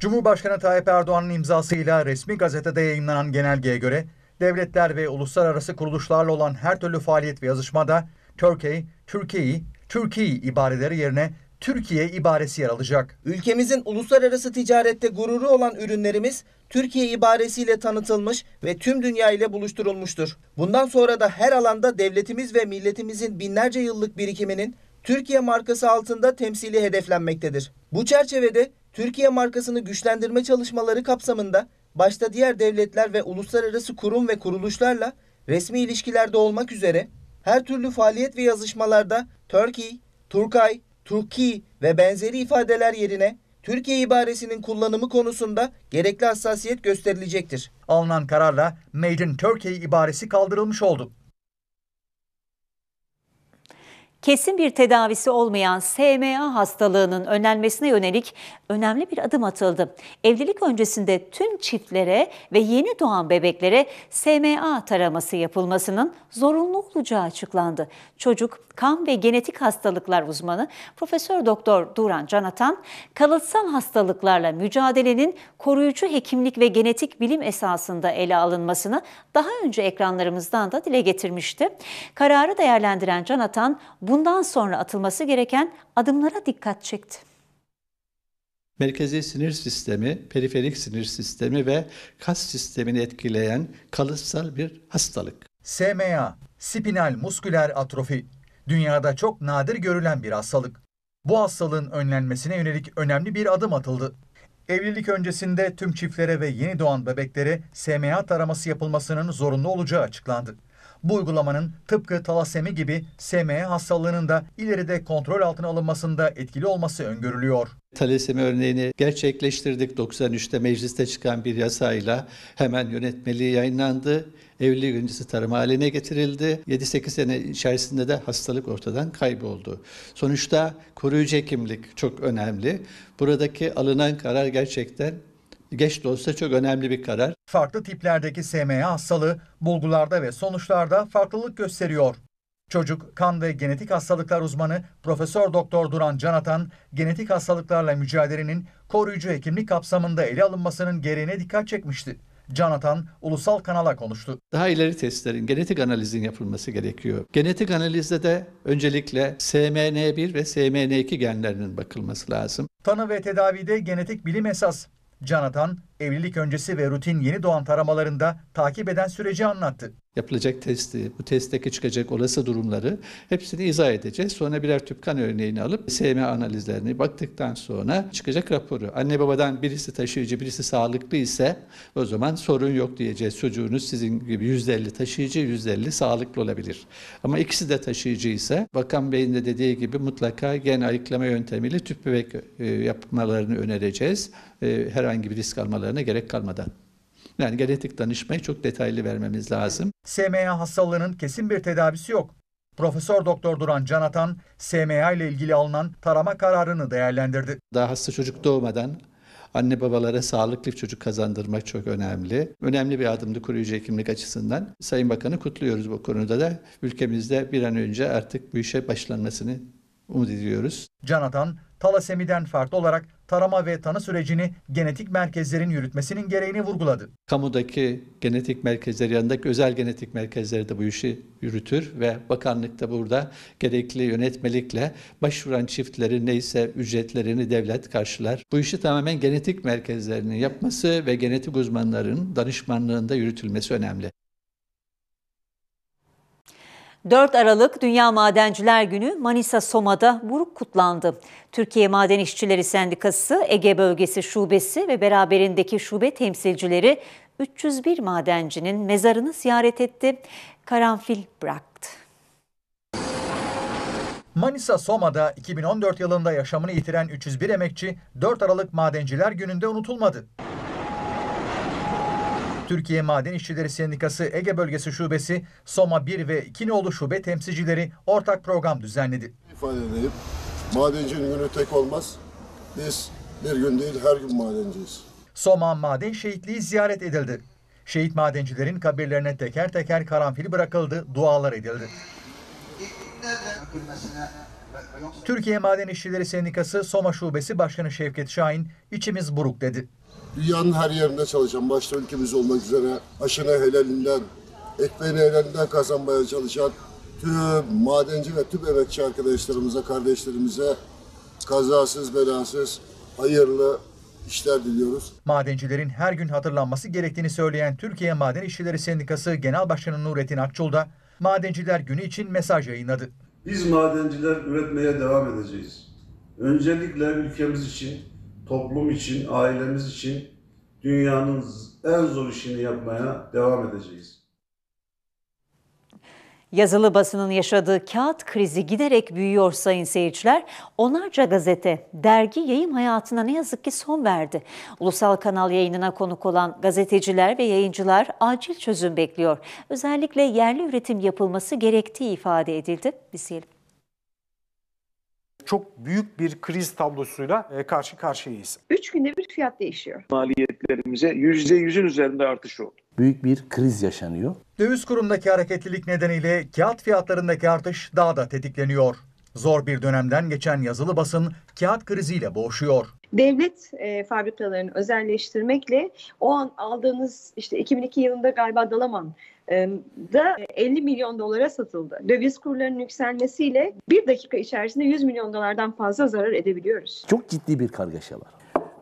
Cumhurbaşkanı Tayyip Erdoğan'ın imzasıyla resmi gazetede yayımlanan genelgeye göre devletler ve uluslararası kuruluşlarla olan her türlü faaliyet ve yazışmada Turkey, Türkiye'yi, Türkiye'yi ibareleri yerine Türkiye ibaresi yer alacak. Ülkemizin uluslararası ticarette gururu olan ürünlerimiz Türkiye ibaresiyle tanıtılmış ve tüm dünya ile buluşturulmuştur. Bundan sonra da her alanda devletimiz ve milletimizin binlerce yıllık birikiminin Türkiye markası altında temsili hedeflenmektedir. Bu çerçevede Türkiye markasını güçlendirme çalışmaları kapsamında başta diğer devletler ve uluslararası kurum ve kuruluşlarla resmi ilişkilerde olmak üzere her türlü faaliyet ve yazışmalarda Turkey, Turkay, Türkiye ve benzeri ifadeler yerine Türkiye ibaresinin kullanımı konusunda gerekli hassasiyet gösterilecektir. Alınan kararla Made in Turkey ibaresi kaldırılmış oldu. Kesin bir tedavisi olmayan S M A hastalığının önlenmesine yönelik önemli bir adım atıldı. Evlilik öncesinde tüm çiftlere ve yeni doğan bebeklere S M A taraması yapılmasının zorunlu olacağı açıklandı. Çocuk, kan ve genetik hastalıklar uzmanı Profesör Doktor Duran Canatan, kalıtsal hastalıklarla mücadelenin koruyucu hekimlik ve genetik bilim esasında ele alınmasını daha önce ekranlarımızdan da dile getirmişti. Kararı değerlendiren Canatan, bundan sonra atılması gereken adımlara dikkat çekti. Merkezi sinir sistemi, periferik sinir sistemi ve kas sistemini etkileyen kalıtsal bir hastalık. S M A, spinal musküler atrofi, dünyada çok nadir görülen bir hastalık. Bu hastalığın önlenmesine yönelik önemli bir adım atıldı. Evlilik öncesinde tüm çiftlere ve yeni doğan bebeklere S M A taraması yapılmasının zorunlu olacağı açıklandı. Bu uygulamanın tıpkı talasemi gibi S M A hastalığının da ileride kontrol altına alınmasında etkili olması öngörülüyor. Talasemi örneğini gerçekleştirdik. doksan üçte mecliste çıkan bir yasayla hemen yönetmeliği yayınlandı. Evlilik öncesi tarama haline getirildi. yedi sekiz sene içerisinde de hastalık ortadan kayboldu. Sonuçta koruyucu hekimlik çok önemli. Buradaki alınan karar gerçekten geç de olsa çok önemli bir karar. Farklı tiplerdeki S M A hastalığı bulgularda ve sonuçlarda farklılık gösteriyor. Çocuk, kan ve genetik hastalıklar uzmanı Profesör Doktor Duran Canatan, genetik hastalıklarla mücadelenin koruyucu hekimlik kapsamında ele alınmasının gereğine dikkat çekmişti. Canatan ulusal kanala konuştu. Daha ileri testlerin, genetik analizin yapılması gerekiyor. Genetik analizde de öncelikle S M N bir ve S M N iki genlerinin bakılması lazım. Tanı ve tedavide genetik bilim esas. Canatan, evlilik öncesi ve rutin yeni doğan taramalarında takip eden süreci anlattı. Yapılacak testi, bu testteki çıkacak olası durumları hepsini izah edeceğiz. Sonra birer tüp kan örneğini alıp S M A analizlerini baktıktan sonra çıkacak raporu. Anne babadan birisi taşıyıcı, birisi sağlıklı ise o zaman sorun yok diyeceğiz. Çocuğunuz sizin gibi yüzde elli taşıyıcı, yüzde elli sağlıklı olabilir. Ama ikisi de taşıyıcı ise Bakan Bey'in de dediği gibi mutlaka gen ayıklama yöntemiyle tüp bebek yapmalarını önereceğiz. Herhangi bir risk almalarına gerek kalmadan. Yani genetik danışmayı çok detaylı vermemiz lazım. S M A hastalığının kesin bir tedavisi yok. Profesör Doktor Duran Canatan, S M A ile ilgili alınan tarama kararını değerlendirdi. Daha hasta çocuk doğmadan anne babalara sağlıklı çocuk kazandırmak çok önemli. Önemli bir adımdı koruyucu hekimlik açısından. Sayın Bakan'ı kutluyoruz bu konuda da. Ülkemizde bir an önce artık bu işe başlanmasını umut ediyoruz. Canatan, talasemiden farklı olarak tarama ve tanı sürecini genetik merkezlerin yürütmesinin gereğini vurguladı. Kamudaki genetik merkezler yanındaki özel genetik merkezleri de bu işi yürütür ve bakanlık da burada gerekli yönetmelikle başvuran çiftlerin neyse ücretlerini devlet karşılar. Bu işi tamamen genetik merkezlerinin yapması ve genetik uzmanların danışmanlığında yürütülmesi önemli. dört Aralık Dünya Madenciler Günü Manisa Soma'da buruk kutlandı. Türkiye Maden İşçileri Sendikası, Ege Bölgesi Şubesi ve beraberindeki şube temsilcileri üç yüz bir madencinin mezarını ziyaret etti, karanfil bıraktı. Manisa Soma'da iki bin on dört yılında yaşamını yitiren üç yüz bir emekçi dört Aralık Madenciler Günü'nde unutulmadı. Türkiye Maden İşçileri Sendikası Ege Bölgesi Şubesi, Soma bir ve iki nolu şube temsilcileri ortak program düzenledi. İfade edeyim, madencinin günü tek olmaz. Biz bir gün değil, her gün madenciyiz. Soma Maden Şehitliği ziyaret edildi. Şehit madencilerin kabirlerine teker teker karanfil bırakıldı, dualar edildi. Türkiye Maden İşçileri Sendikası Soma Şubesi Başkanı Şevket Şahin, içimiz buruk dedi. Dünyanın her yerinde çalışan, başta ülkemiz olmak üzere aşını helalinden, ekmeğini helalinden kazanmaya çalışan tüm madenci ve tüm emekçi arkadaşlarımıza, kardeşlerimize kazasız belasız hayırlı işler diliyoruz. Madencilerin her gün hatırlanması gerektiğini söyleyen Türkiye Maden İşçileri Sendikası Genel Başkanı Nurettin Akçul da Madenciler Günü için mesaj yayınladı. Biz madenciler üretmeye devam edeceğiz. Öncelikle ülkemiz için, toplum için, ailemiz için dünyanın en zor işini yapmaya devam edeceğiz. Yazılı basının yaşadığı kağıt krizi giderek büyüyor sayın seyirciler. Onlarca gazete, dergi yayın hayatına ne yazık ki son verdi. Ulusal Kanal yayınına konuk olan gazeteciler ve yayıncılar acil çözüm bekliyor. Özellikle yerli üretim yapılması gerektiği ifade edildi. İzleyelim. Çok büyük bir kriz tablosuyla karşı karşıyayız. Üç günde bir fiyat değişiyor. Maliyetlerimize yüzde yüz'ün üzerinde artış oldu. Büyük bir kriz yaşanıyor. Döviz kurundaki hareketlilik nedeniyle kağıt fiyatlarındaki artış daha da tetikleniyor. Zor bir dönemden geçen yazılı basın kağıt kriziyle boğuşuyor. Devlet e, fabrikalarını özelleştirmekle o an aldığınız işte iki bin iki yılında galiba Dalaman e, da elli milyon dolara satıldı. Döviz kurlarının yükselmesiyle bir dakika içerisinde yüz milyon dolardan fazla zarar edebiliyoruz. Çok ciddi bir kargaşa var.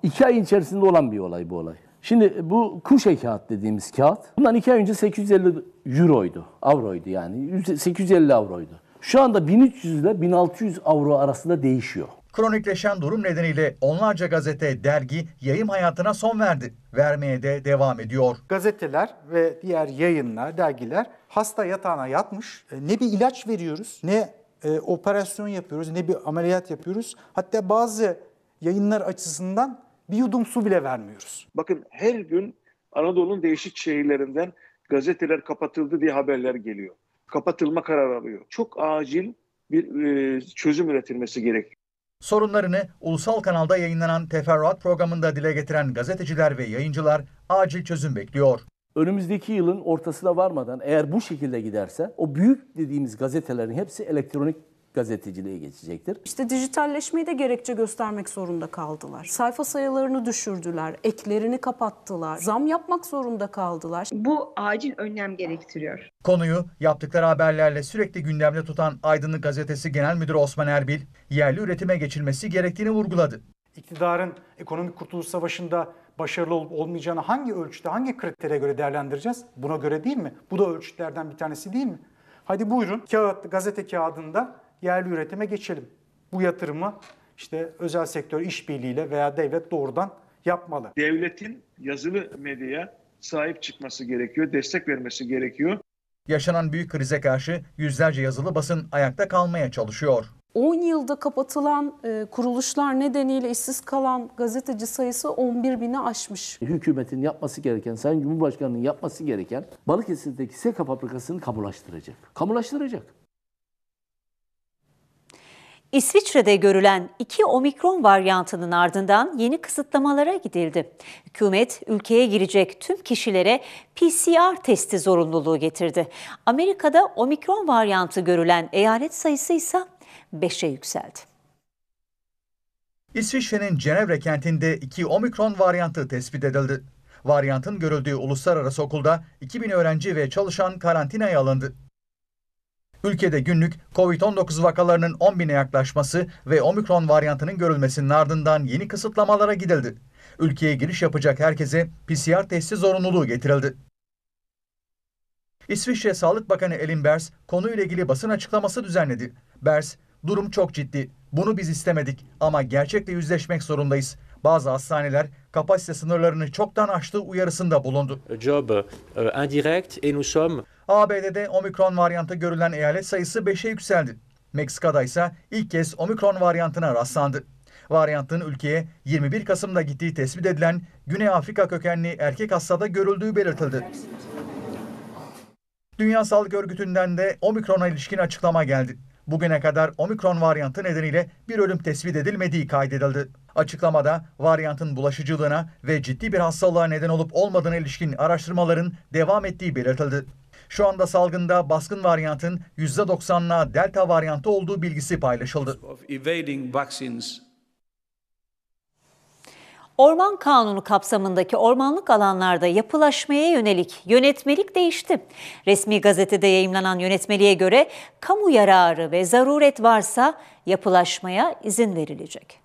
İki ay içerisinde olan bir olay bu olay. Şimdi bu kuşe kağıt dediğimiz kağıt bundan iki ay önce sekiz yüz elli euroydu, avroydu yani sekiz yüz elli avroydu. Şu anda bin üç yüz ile bin altı yüz avro arasında değişiyor. Kronikleşen durum nedeniyle onlarca gazete, dergi yayın hayatına son verdi. Vermeye de devam ediyor. Gazeteler ve diğer yayınlar, dergiler hasta yatağına yatmış. Ne bir ilaç veriyoruz, ne e, operasyon yapıyoruz, ne bir ameliyat yapıyoruz. Hatta bazı yayınlar açısından bir yudum su bile vermiyoruz. Bakın her gün Anadolu'nun değişik şehirlerinden gazeteler kapatıldı diye haberler geliyor. Kapatılma kararı alıyor. Çok acil bir e, çözüm üretilmesi gerekiyor. Sorunlarını Ulusal Kanal'da yayınlanan Teferruat programında dile getiren gazeteciler ve yayıncılar acil çözüm bekliyor. Önümüzdeki yılın ortasına varmadan eğer bu şekilde giderse o büyük dediğimiz gazetelerin hepsi elektronik gazeteciliğe geçecektir. İşte dijitalleşmeyi de gerekçe göstermek zorunda kaldılar. Sayfa sayılarını düşürdüler, eklerini kapattılar, zam yapmak zorunda kaldılar. Bu acil önlem gerektiriyor. Konuyu yaptıkları haberlerle sürekli gündemde tutan Aydınlık Gazetesi Genel Müdürü Osman Erbil, yerli üretime geçilmesi gerektiğini vurguladı. İktidarın ekonomik kurtuluş savaşında başarılı olup olmayacağını hangi ölçüde, hangi kritere göre değerlendireceğiz? Buna göre değil mi? Bu da ölçütlerden bir tanesi değil mi? Hadi buyurun kağıt, gazete kağıdında yerli üretime geçelim. Bu yatırımı işte özel sektör işbirliğiyle veya devlet doğrudan yapmalı. Devletin yazılı medyaya sahip çıkması gerekiyor, destek vermesi gerekiyor. Yaşanan büyük krize karşı yüzlerce yazılı basın ayakta kalmaya çalışıyor. on yılda kapatılan e, kuruluşlar nedeniyle işsiz kalan gazeteci sayısı on bir bini aşmış. Hükümetin yapması gereken, Sayın Cumhurbaşkanı'nın yapması gereken Balıkesir'deki Seka fabrikasını kamulaştıracak. Kamulaştıracak. İsviçre'de görülen iki omikron varyantının ardından yeni kısıtlamalara gidildi. Hükümet ülkeye girecek tüm kişilere P C R testi zorunluluğu getirdi. Amerika'da omikron varyantı görülen eyalet sayısı ise beşe yükseldi. İsviçre'nin Cenevre kentinde iki omikron varyantı tespit edildi. Varyantın görüldüğü uluslararası okulda iki bin öğrenci ve çalışan karantinaya alındı. Ülkede günlük Covid on dokuz vakalarının on bine yaklaşması ve omikron varyantının görülmesinin ardından yeni kısıtlamalara gidildi. Ülkeye giriş yapacak herkese P C R testi zorunluluğu getirildi. İsviçre Sağlık Bakanı Elin Bers konuyla ilgili basın açıklaması düzenledi. Bers, durum çok ciddi. Bunu biz istemedik ama gerçekle yüzleşmek zorundayız. Bazı hastaneler kapasite sınırlarını çoktan aştığı uyarısında bulundu. Job, uh, indirect, et nous sommes... A B D'de omikron varyantı görülen eyalet sayısı beşe yükseldi. Meksika'da ise ilk kez omikron varyantına rastlandı. Varyantın ülkeye yirmi bir Kasım'da gittiği tespit edilen Güney Afrika kökenli erkek hastada görüldüğü belirtildi. Dünya Sağlık Örgütü'nden de omikrona ilişkin açıklama geldi. Bugüne kadar omikron varyantı nedeniyle bir ölüm tespit edilmediği kaydedildi. Açıklamada varyantın bulaşıcılığına ve ciddi bir hastalığa neden olup olmadığına ilişkin araştırmaların devam ettiği belirtildi. Şu anda salgında baskın varyantın yüzde doksanına delta varyantı olduğu bilgisi paylaşıldı. Orman Kanunu kapsamındaki ormanlık alanlarda yapılaşmaya yönelik yönetmelik değişti. Resmi gazetede yayımlanan yönetmeliğe göre kamu yararı ve zaruret varsa yapılaşmaya izin verilecek.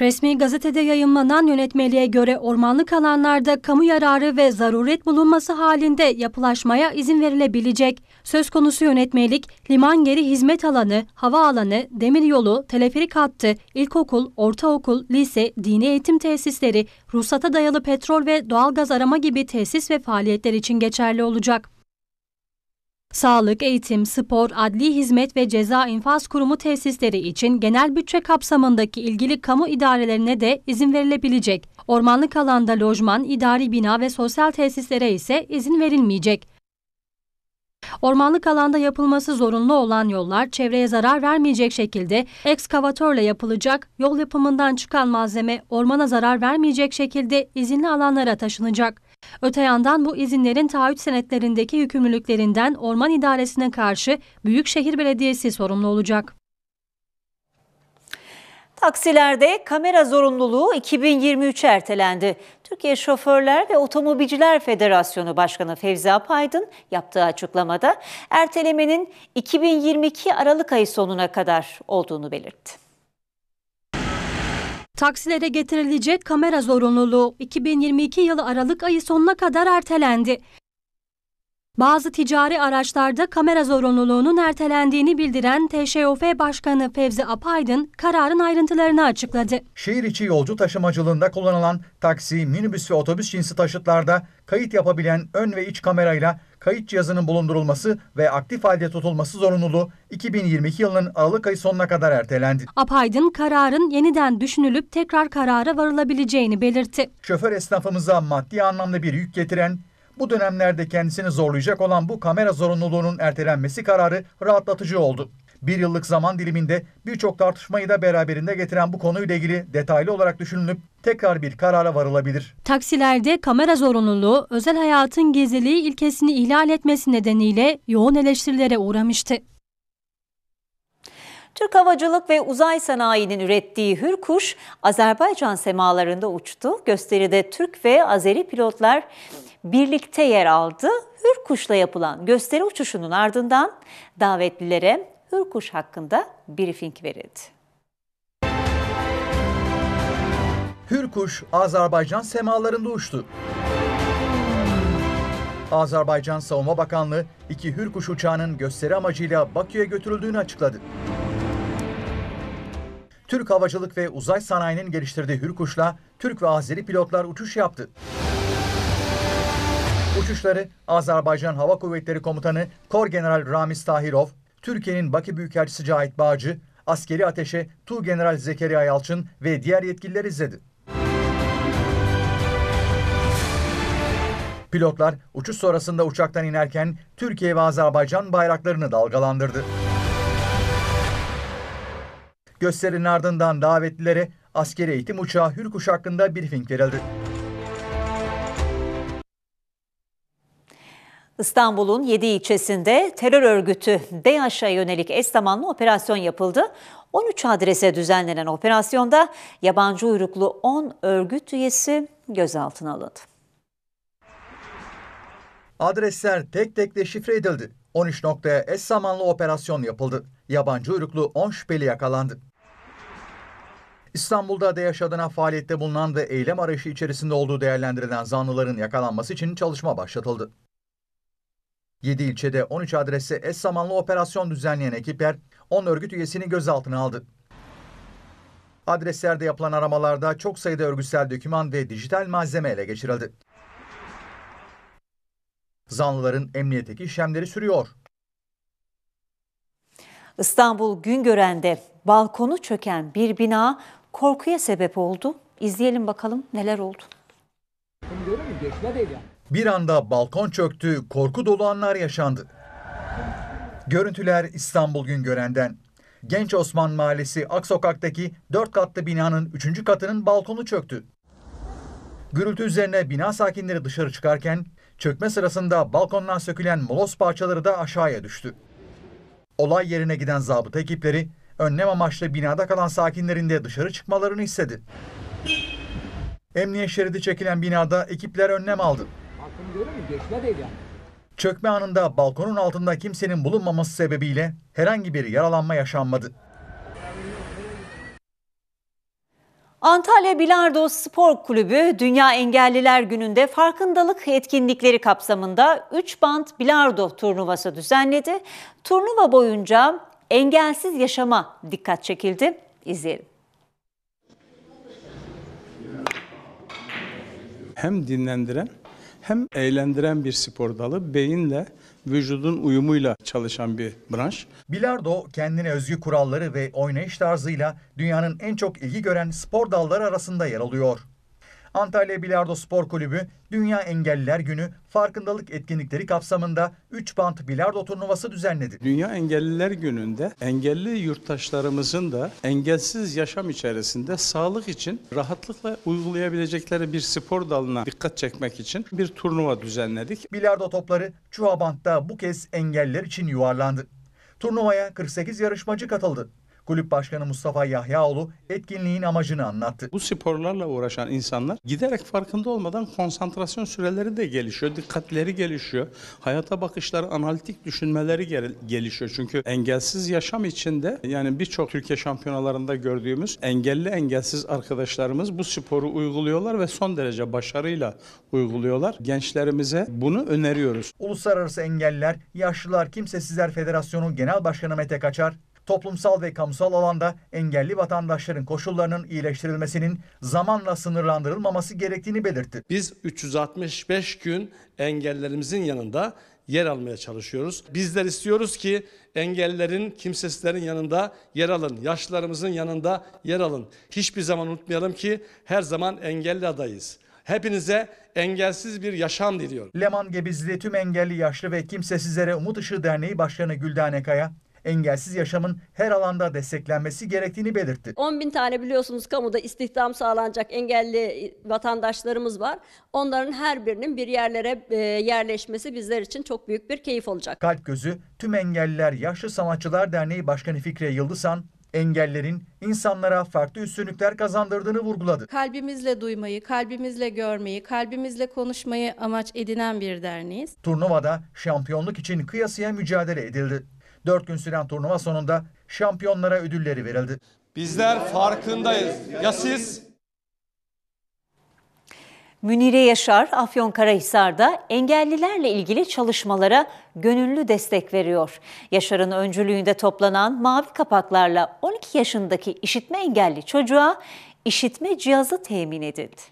Resmi gazetede yayımlanan yönetmeliğe göre ormanlık alanlarda kamu yararı ve zaruret bulunması halinde yapılaşmaya izin verilebilecek. Söz konusu yönetmelik, liman geri hizmet alanı, hava alanı, demiryolu, teleferik hattı, ilkokul, ortaokul, lise, dini eğitim tesisleri, ruhsata dayalı petrol ve doğalgaz arama gibi tesis ve faaliyetler için geçerli olacak. Sağlık, eğitim, spor, adli hizmet ve ceza infaz kurumu tesisleri için genel bütçe kapsamındaki ilgili kamu idarelerine de izin verilebilecek. Ormanlık alanda lojman, idari bina ve sosyal tesislere ise izin verilmeyecek. Ormanlık alanda yapılması zorunlu olan yollar çevreye zarar vermeyecek şekilde ekskavatörle yapılacak, yol yapımından çıkan malzeme ormana zarar vermeyecek şekilde izinli alanlara taşınacak. Öte yandan bu izinlerin taahhüt senetlerindeki yükümlülüklerinden Orman İdaresi'ne karşı Büyükşehir Belediyesi sorumlu olacak. Taksilerde kamera zorunluluğu iki bin yirmi üç'e ertelendi. Türkiye Şoförler ve Otomobilciler Federasyonu Başkanı Fevzi Apaydın yaptığı açıklamada ertelemenin iki bin yirmi iki Aralık ayı sonuna kadar olduğunu belirtti. Taksilere getirilecek kamera zorunluluğu iki bin yirmi iki yılı Aralık ayı sonuna kadar ertelendi. Bazı ticari araçlarda kamera zorunluluğunun ertelendiğini bildiren T Ş O F Başkanı Fevzi Apaydın kararın ayrıntılarını açıkladı. Şehir içi yolcu taşımacılığında kullanılan taksi, minibüs ve otobüs cinsi taşıtlarda kayıt yapabilen ön ve iç kamerayla kayıt cihazının bulundurulması ve aktif halde tutulması zorunluluğu iki bin yirmi iki yılının Aralık ayı sonuna kadar ertelendi. Apaydın kararın yeniden düşünülüp tekrar karara varılabileceğini belirtti. Şoför esnafımıza maddi anlamda bir yük getiren, bu dönemlerde kendisini zorlayacak olan bu kamera zorunluluğunun ertelenmesi kararı rahatlatıcı oldu. Bir yıllık zaman diliminde birçok tartışmayı da beraberinde getiren bu konuyla ilgili detaylı olarak düşünülüp tekrar bir karara varılabilir. Taksilerde kamera zorunluluğu özel hayatın gizliliği ilkesini ihlal etmesi nedeniyle yoğun eleştirilere uğramıştı. Türk Havacılık ve Uzay Sanayi'nin ürettiği Hürkuş Azerbaycan semalarında uçtu. Gösteride Türk ve Azeri pilotlar birlikte yer aldı. Hürkuş'la yapılan gösteri uçuşunun ardından davetlilere Hürkuş hakkında briefing verildi. Hürkuş Azerbaycan semalarında uçtu. Azerbaycan Savunma Bakanlığı iki Hürkuş uçağının gösteri amacıyla Bakü'ye götürüldüğünü açıkladı. Türk Havacılık ve Uzay Sanayi'nin geliştirdiği Hürkuş'la Türk ve Azeri pilotlar uçuş yaptı. Uçuşları Azerbaycan Hava Kuvvetleri Komutanı Korgeneral Ramiz Tahirov, Türkiye'nin Bakü Büyükelçisi Cahit Bağcı, askeri ateşe Tuğgeneral Zekeriya Yalçın ve diğer yetkililer izledi. Pilotlar uçuş sonrasında uçaktan inerken Türkiye ve Azerbaycan bayraklarını dalgalandırdı. Gösterinin ardından davetlilere askeri eğitim uçağı Hürkuş hakkında briefing verildi. İstanbul'un yedi ilçesinde terör örgütü D H K'ya yönelik eş zamanlı operasyon yapıldı. on üç adrese düzenlenen operasyonda yabancı uyruklu on örgüt üyesi gözaltına alındı. Adresler tek tek deşifre edildi. on üç noktaya eş zamanlı operasyon yapıldı. Yabancı uyruklu on şüpheli yakalandı. İstanbul'da D H K adına faaliyette bulunan ve eylem arayışı içerisinde olduğu değerlendirilen zanlıların yakalanması için çalışma başlatıldı. yedi ilçede on üç adrese eş zamanlı operasyon düzenleyen ekipler on örgüt üyesini gözaltına aldı. Adreslerde yapılan aramalarda çok sayıda örgütsel doküman ve dijital malzeme ele geçirildi. Zanlıların emniyetteki işlemleri sürüyor. İstanbul Güngören'de balkonu çöken bir bina korkuya sebep oldu. İzleyelim bakalım neler oldu. Bir anda balkon çöktü, korku dolu anlar yaşandı. Görüntüler İstanbul Güngören'den. Genç Osman Mahallesi Aksokak'taki dört katlı binanın üçüncü katının balkonu çöktü. Gürültü üzerine bina sakinleri dışarı çıkarken çökme sırasında balkondan sökülen moloz parçaları da aşağıya düştü. Olay yerine giden zabıta ekipleri önlem amaçlı binada kalan sakinlerin de dışarı çıkmalarını istedi. Emniyet şeridi çekilen binada ekipler önlem aldı. Çökme anında balkonun altında kimsenin bulunmaması sebebiyle herhangi bir yaralanma yaşanmadı. Antalya Bilardo Spor Kulübü Dünya Engelliler Günü'nde farkındalık etkinlikleri kapsamında üç band bilardo turnuvası düzenledi. Turnuva boyunca engelsiz yaşama dikkat çekildi. İzleyelim. Hem dinlendiren hem eğlendiren bir spor dalı, beyinle vücudun uyumuyla çalışan bir branş. Bilardo kendine özgü kuralları ve oynayış tarzıyla dünyanın en çok ilgi gören spor dalları arasında yer alıyor. Antalya Bilardo Spor Kulübü Dünya Engelliler Günü farkındalık etkinlikleri kapsamında üç band bilardo turnuvası düzenledi. Dünya Engelliler Günü'nde engelli yurttaşlarımızın da engelsiz yaşam içerisinde sağlık için rahatlıkla uygulayabilecekleri bir spor dalına dikkat çekmek için bir turnuva düzenledik. Bilardo topları çuha bantta bu kez engelliler için yuvarlandı. Turnuvaya kırk sekiz yarışmacı katıldı. Kulüp Başkanı Mustafa Yahyaoğlu etkinliğin amacını anlattı. Bu sporlarla uğraşan insanlar giderek farkında olmadan konsantrasyon süreleri de gelişiyor, dikkatleri gelişiyor, hayata bakışları, analitik düşünmeleri gelişiyor. Çünkü engelsiz yaşam içinde, yani birçok Türkiye şampiyonalarında gördüğümüz engelli engelsiz arkadaşlarımız bu sporu uyguluyorlar ve son derece başarıyla uyguluyorlar. Gençlerimize bunu öneriyoruz. Uluslararası Engelliler, Yaşlılar, Kimsesizler Federasyonu Genel Başkanı Mete Kaçar, toplumsal ve kamusal alanda engelli vatandaşların koşullarının iyileştirilmesinin zamanla sınırlandırılmaması gerektiğini belirtti. Biz üç yüz altmış beş gün engellerimizin yanında yer almaya çalışıyoruz. Bizler istiyoruz ki engellilerin, kimsesizlerin yanında yer alın, yaşlılarımızın yanında yer alın. Hiçbir zaman unutmayalım ki her zaman engelli adayız. Hepinize engelsiz bir yaşam diliyorum. Leman Gebizli Tüm Engelli Yaşlı ve Kimsesizlere Umut Işığı Derneği Başkanı Güldane Kaya, engelsiz yaşamın her alanda desteklenmesi gerektiğini belirtti. on bin tane biliyorsunuz kamuda istihdam sağlanacak engelli vatandaşlarımız var. Onların her birinin bir yerlere yerleşmesi bizler için çok büyük bir keyif olacak. Kalp Gözü Tüm Engelliler Yaşlı Sanatçılar Derneği Başkanı Fikriye Yıldızhan, engellerin insanlara farklı üstünlükler kazandırdığını vurguladı. Kalbimizle duymayı, kalbimizle görmeyi, kalbimizle konuşmayı amaç edinen bir derneğiz. Turnuvada şampiyonluk için kıyasıya mücadele edildi. dört gün süren turnuva sonunda şampiyonlara ödülleri verildi. Bizler farkındayız. Ya siz? Münire Yaşar, Afyonkarahisar'da engellilerle ilgili çalışmalara gönüllü destek veriyor. Yaşar'ın öncülüğünde toplanan mavi kapaklarla on iki yaşındaki işitme engelli çocuğa işitme cihazı temin edildi.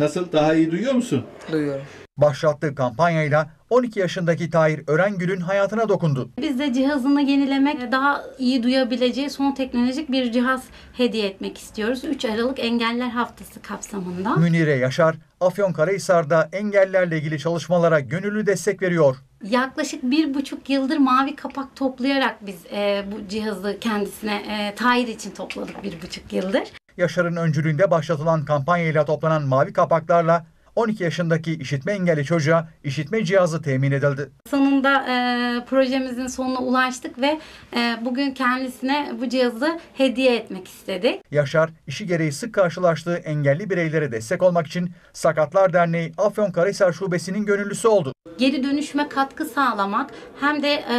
Nasıl? Daha iyi duyuyor musun? Duyuyorum. Başlattığı kampanyayla on iki yaşındaki Tahir Örengül'ün hayatına dokundu. Biz de cihazını yenilemek, daha iyi duyabileceği son teknolojik bir cihaz hediye etmek istiyoruz. üç Aralık Engeller Haftası kapsamında. Münire Yaşar, Afyonkarahisar'da engellerle ilgili çalışmalara gönüllü destek veriyor. Yaklaşık bir buçuk yıldır mavi kapak toplayarak biz e, bu cihazı kendisine, e, Tahir için topladık bir buçuk yıldır. Yaşar'ın öncülüğünde başlatılan kampanyayla toplanan mavi kapaklarla on iki yaşındaki işitme engelli çocuğa işitme cihazı temin edildi. Sonunda e, projemizin sonuna ulaştık ve e, bugün kendisine bu cihazı hediye etmek istedik. Yaşar, işi gereği sık karşılaştığı engelli bireylere destek olmak için Sakatlar Derneği Afyonkarahisar Şubesi'nin gönüllüsü oldu. Geri dönüşüme katkı sağlamak hem de e,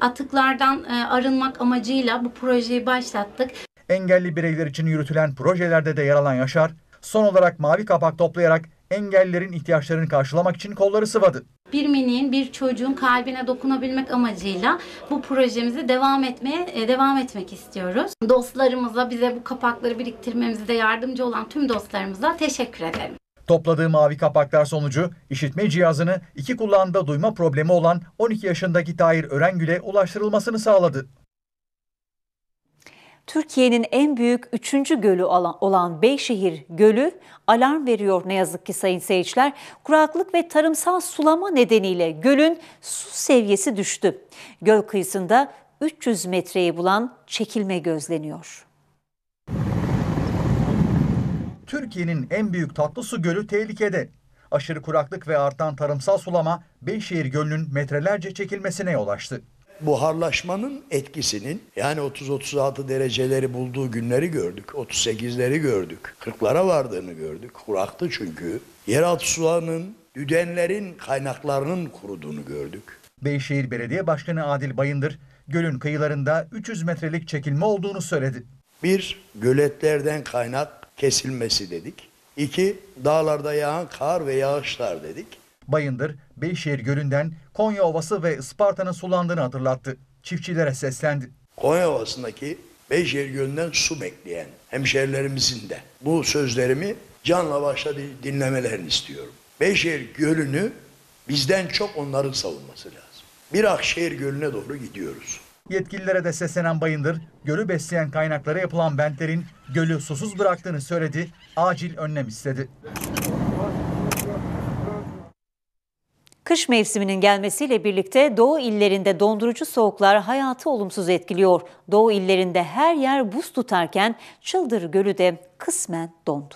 atıklardan e, arınmak amacıyla bu projeyi başlattık. Engelli bireyler için yürütülen projelerde de yer alan Yaşar, son olarak mavi kapak toplayarak engellilerin ihtiyaçlarını karşılamak için kolları sıvadı. Bir miniğin, bir çocuğun kalbine dokunabilmek amacıyla bu projemizi devam etmeye devam etmek istiyoruz. Dostlarımıza, bize bu kapakları biriktirmemizde yardımcı olan tüm dostlarımıza teşekkür ederim. Topladığı mavi kapaklar sonucu işitme cihazını iki kulağında duyma problemi olan on iki yaşındaki Tahir Örengül'e ulaştırılmasını sağladı. Türkiye'nin en büyük üçüncü gölü olan Beyşehir Gölü alarm veriyor ne yazık ki sayın seyirciler. Kuraklık ve tarımsal sulama nedeniyle gölün su seviyesi düştü. Göl kıyısında üç yüz metreyi bulan çekilme gözleniyor. Türkiye'nin en büyük tatlı su gölü tehlikede. Aşırı kuraklık ve artan tarımsal sulama Beyşehir Gölü'nün metrelerce çekilmesine yol açtı. Buharlaşmanın etkisinin yani otuz otuz altı dereceleri bulduğu günleri gördük, otuz sekizleri gördük, kırklara vardığını gördük. Kuraktı çünkü. Yeraltı sularının, düdenlerin kaynaklarının kuruduğunu gördük. Beyşehir Belediye Başkanı Adil Bayındır, gölün kıyılarında üç yüz metrelik çekilme olduğunu söyledi. Bir, göletlerden kaynak kesilmesi dedik. İki, dağlarda yağan kar ve yağışlar dedik. Bayındır, Beyşehir Gölü'nden Konya Ovası ve Isparta'nın sulandığını hatırlattı. Çiftçilere seslendi. Konya Ovası'ndaki Beyşehir Gölü'nden su bekleyen hemşehrilerimizin de bu sözlerimi canla başla dinlemelerini istiyorum. Beyşehir Gölü'nü bizden çok onların savunması lazım. Bir Akşehir Gölü'ne doğru gidiyoruz. Yetkililere de seslenen Bayındır, gölü besleyen kaynaklara yapılan bentlerin gölü susuz bıraktığını söyledi, acil önlem istedi. Kış mevsiminin gelmesiyle birlikte doğu illerinde dondurucu soğuklar hayatı olumsuz etkiliyor. Doğu illerinde her yer buz tutarken Çıldır Gölü de kısmen dondu.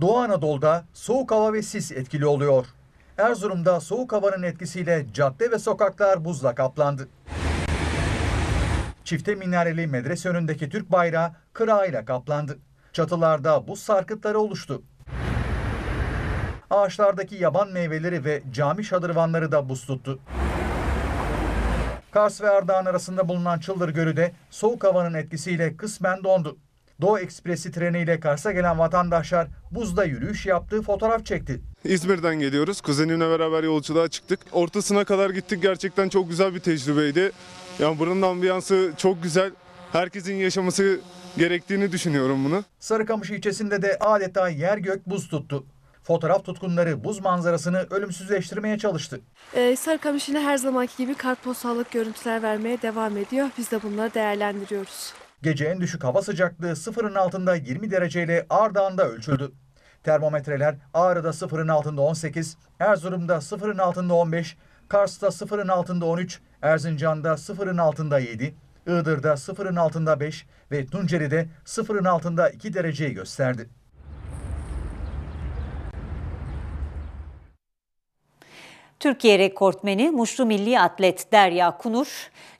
Doğu Anadolu'da soğuk hava ve sis etkili oluyor. Erzurum'da soğuk havanın etkisiyle cadde ve sokaklar buzla kaplandı. Çifte minareli medrese önündeki Türk bayrağı kırağıyla kaplandı. Çatılarda buz sarkıtları oluştu. Ağaçlardaki yaban meyveleri ve cami şadırvanları da buz tuttu. Kars ve Ardahan arasında bulunan Çıldır Gölü de soğuk havanın etkisiyle kısmen dondu. Doğu Ekspresi treniyle Kars'a gelen vatandaşlar buzda yürüyüş yaptığı fotoğraf çekti. İzmir'den geliyoruz. Kuzenimle beraber yolculuğa çıktık. Ortasına kadar gittik. Gerçekten çok güzel bir tecrübeydi. Yani buranın ambiyansı çok güzel. Herkesin yaşaması gerektiğini düşünüyorum bunu. Sarıkamış ilçesinde de adeta yer gök buz tuttu. Fotoğraf tutkunları buz manzarasını ölümsüzleştirmeye çalıştı. Ee, Sarıkamış yine her zamanki gibi kartpostallık görüntüler vermeye devam ediyor. Biz de bunları değerlendiriyoruz. Gece en düşük hava sıcaklığı sıfırın altında yirmi dereceyle Ardahan'da ölçüldü. Termometreler Ağrı'da sıfırın altında on sekiz, Erzurum'da sıfırın altında on beş, Kars'ta sıfırın altında on üç, Erzincan'da sıfırın altında yedi, Iğdır'da sıfırın altında beş ve Tunceli'de sıfırın altında iki dereceyi gösterdi. Türkiye rekortmeni Muşlu milli atlet Derya Kunur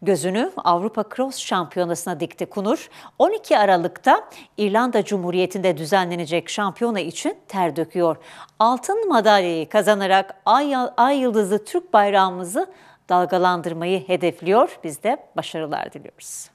gözünü Avrupa Cross Şampiyonası'na dikti. Kunur on iki Aralık'ta İrlanda Cumhuriyeti'nde düzenlenecek şampiyona için ter döküyor. Altın madalyayı kazanarak ay, ay yıldızlı Türk bayrağımızı dalgalandırmayı hedefliyor. Biz de başarılar diliyoruz.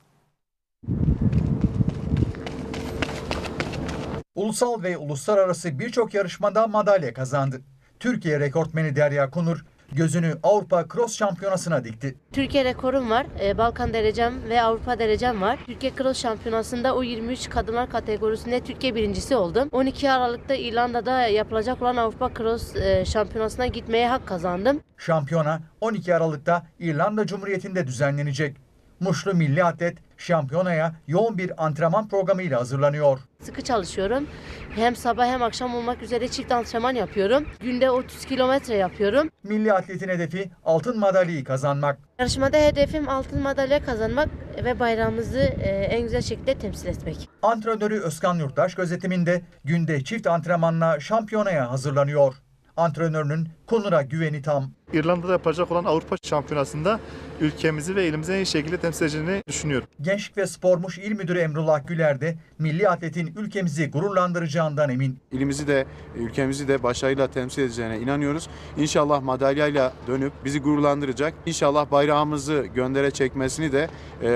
Ulusal ve uluslararası birçok yarışmada madalya kazandı. Türkiye rekortmeni Derya Kunur gözünü Avrupa Cross Şampiyonası'na dikti. Türkiye rekorum var, Balkan derecem ve Avrupa derecem var. Türkiye Cross Şampiyonası'nda U yirmi üç kadınlar kategorisinde Türkiye birincisi oldum. on iki Aralık'ta İrlanda'da yapılacak olan Avrupa Cross Şampiyonası'na gitmeye hak kazandım. Şampiyona on iki Aralık'ta İrlanda Cumhuriyeti'nde düzenlenecek. Muşlu milli atlet şampiyonaya yoğun bir antrenman programıyla hazırlanıyor. Sıkı çalışıyorum. Hem sabah hem akşam olmak üzere çift antrenman yapıyorum. Günde otuz kilometre yapıyorum. Milli atletin hedefi altın madalyayı kazanmak. Yarışmada hedefim altın madalya kazanmak ve bayrağımızı en güzel şekilde temsil etmek. Antrenörü Özkan Yurttaş gözetiminde günde çift antrenmanla şampiyonaya hazırlanıyor. Antrenörünün Kunur'a güveni tam. İrlanda'da yapacak olan Avrupa Şampiyonası'nda ülkemizi ve elimizi en iyi şekilde temsil edeceğini düşünüyorum. Gençlik ve Spor Muş İl Müdürü Emrullah Güler de milli atletin ülkemizi gururlandıracağından emin. İlimizi de ülkemizi de başarıyla temsil edeceğine inanıyoruz. İnşallah madalyayla dönüp bizi gururlandıracak. İnşallah bayrağımızı göndere çekmesini de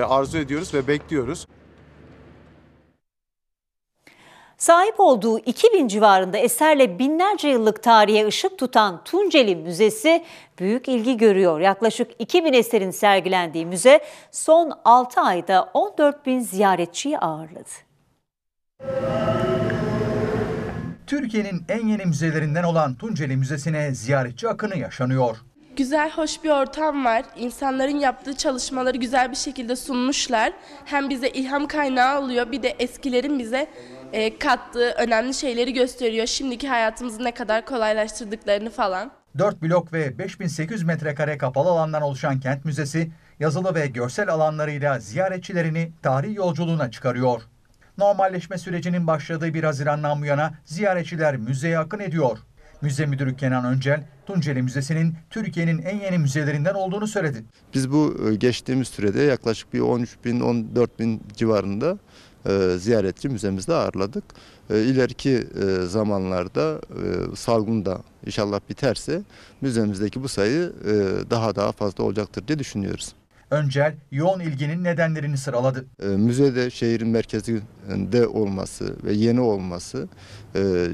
arzu ediyoruz ve bekliyoruz. Sahip olduğu iki bin civarında eserle binlerce yıllık tarihe ışık tutan Tunceli Müzesi büyük ilgi görüyor. Yaklaşık iki bin eserin sergilendiği müze son altı ayda on dört bin ziyaretçiyi ağırladı. Türkiye'nin en yeni müzelerinden olan Tunceli Müzesi'ne ziyaretçi akını yaşanıyor. Güzel, hoş bir ortam var. İnsanların yaptığı çalışmaları güzel bir şekilde sunmuşlar. Hem bize ilham kaynağı oluyor, bir de eskilerin bize kattığı önemli şeyleri gösteriyor. Şimdiki hayatımızı ne kadar kolaylaştırdıklarını falan. dört blok ve beş bin sekiz yüz metrekare kapalı alandan oluşan kent müzesi, yazılı ve görsel alanlarıyla ziyaretçilerini tarih yolculuğuna çıkarıyor. Normalleşme sürecinin başladığı bir Haziran'dan bu yana ziyaretçiler müzeye akın ediyor. Müze Müdürü Kenan Öncel, Tunceli Müzesi'nin Türkiye'nin en yeni müzelerinden olduğunu söyledi. Biz bu geçtiğimiz sürede yaklaşık bir on üç bin on dört bin civarında ziyaretçi müzemizde ağırladık. İleriki zamanlarda salgın da inşallah biterse müzemizdeki bu sayı daha daha fazla olacaktır diye düşünüyoruz. Öncel yoğun ilginin nedenlerini sıraladı. Müzede şehrin merkezinde olması ve yeni olması,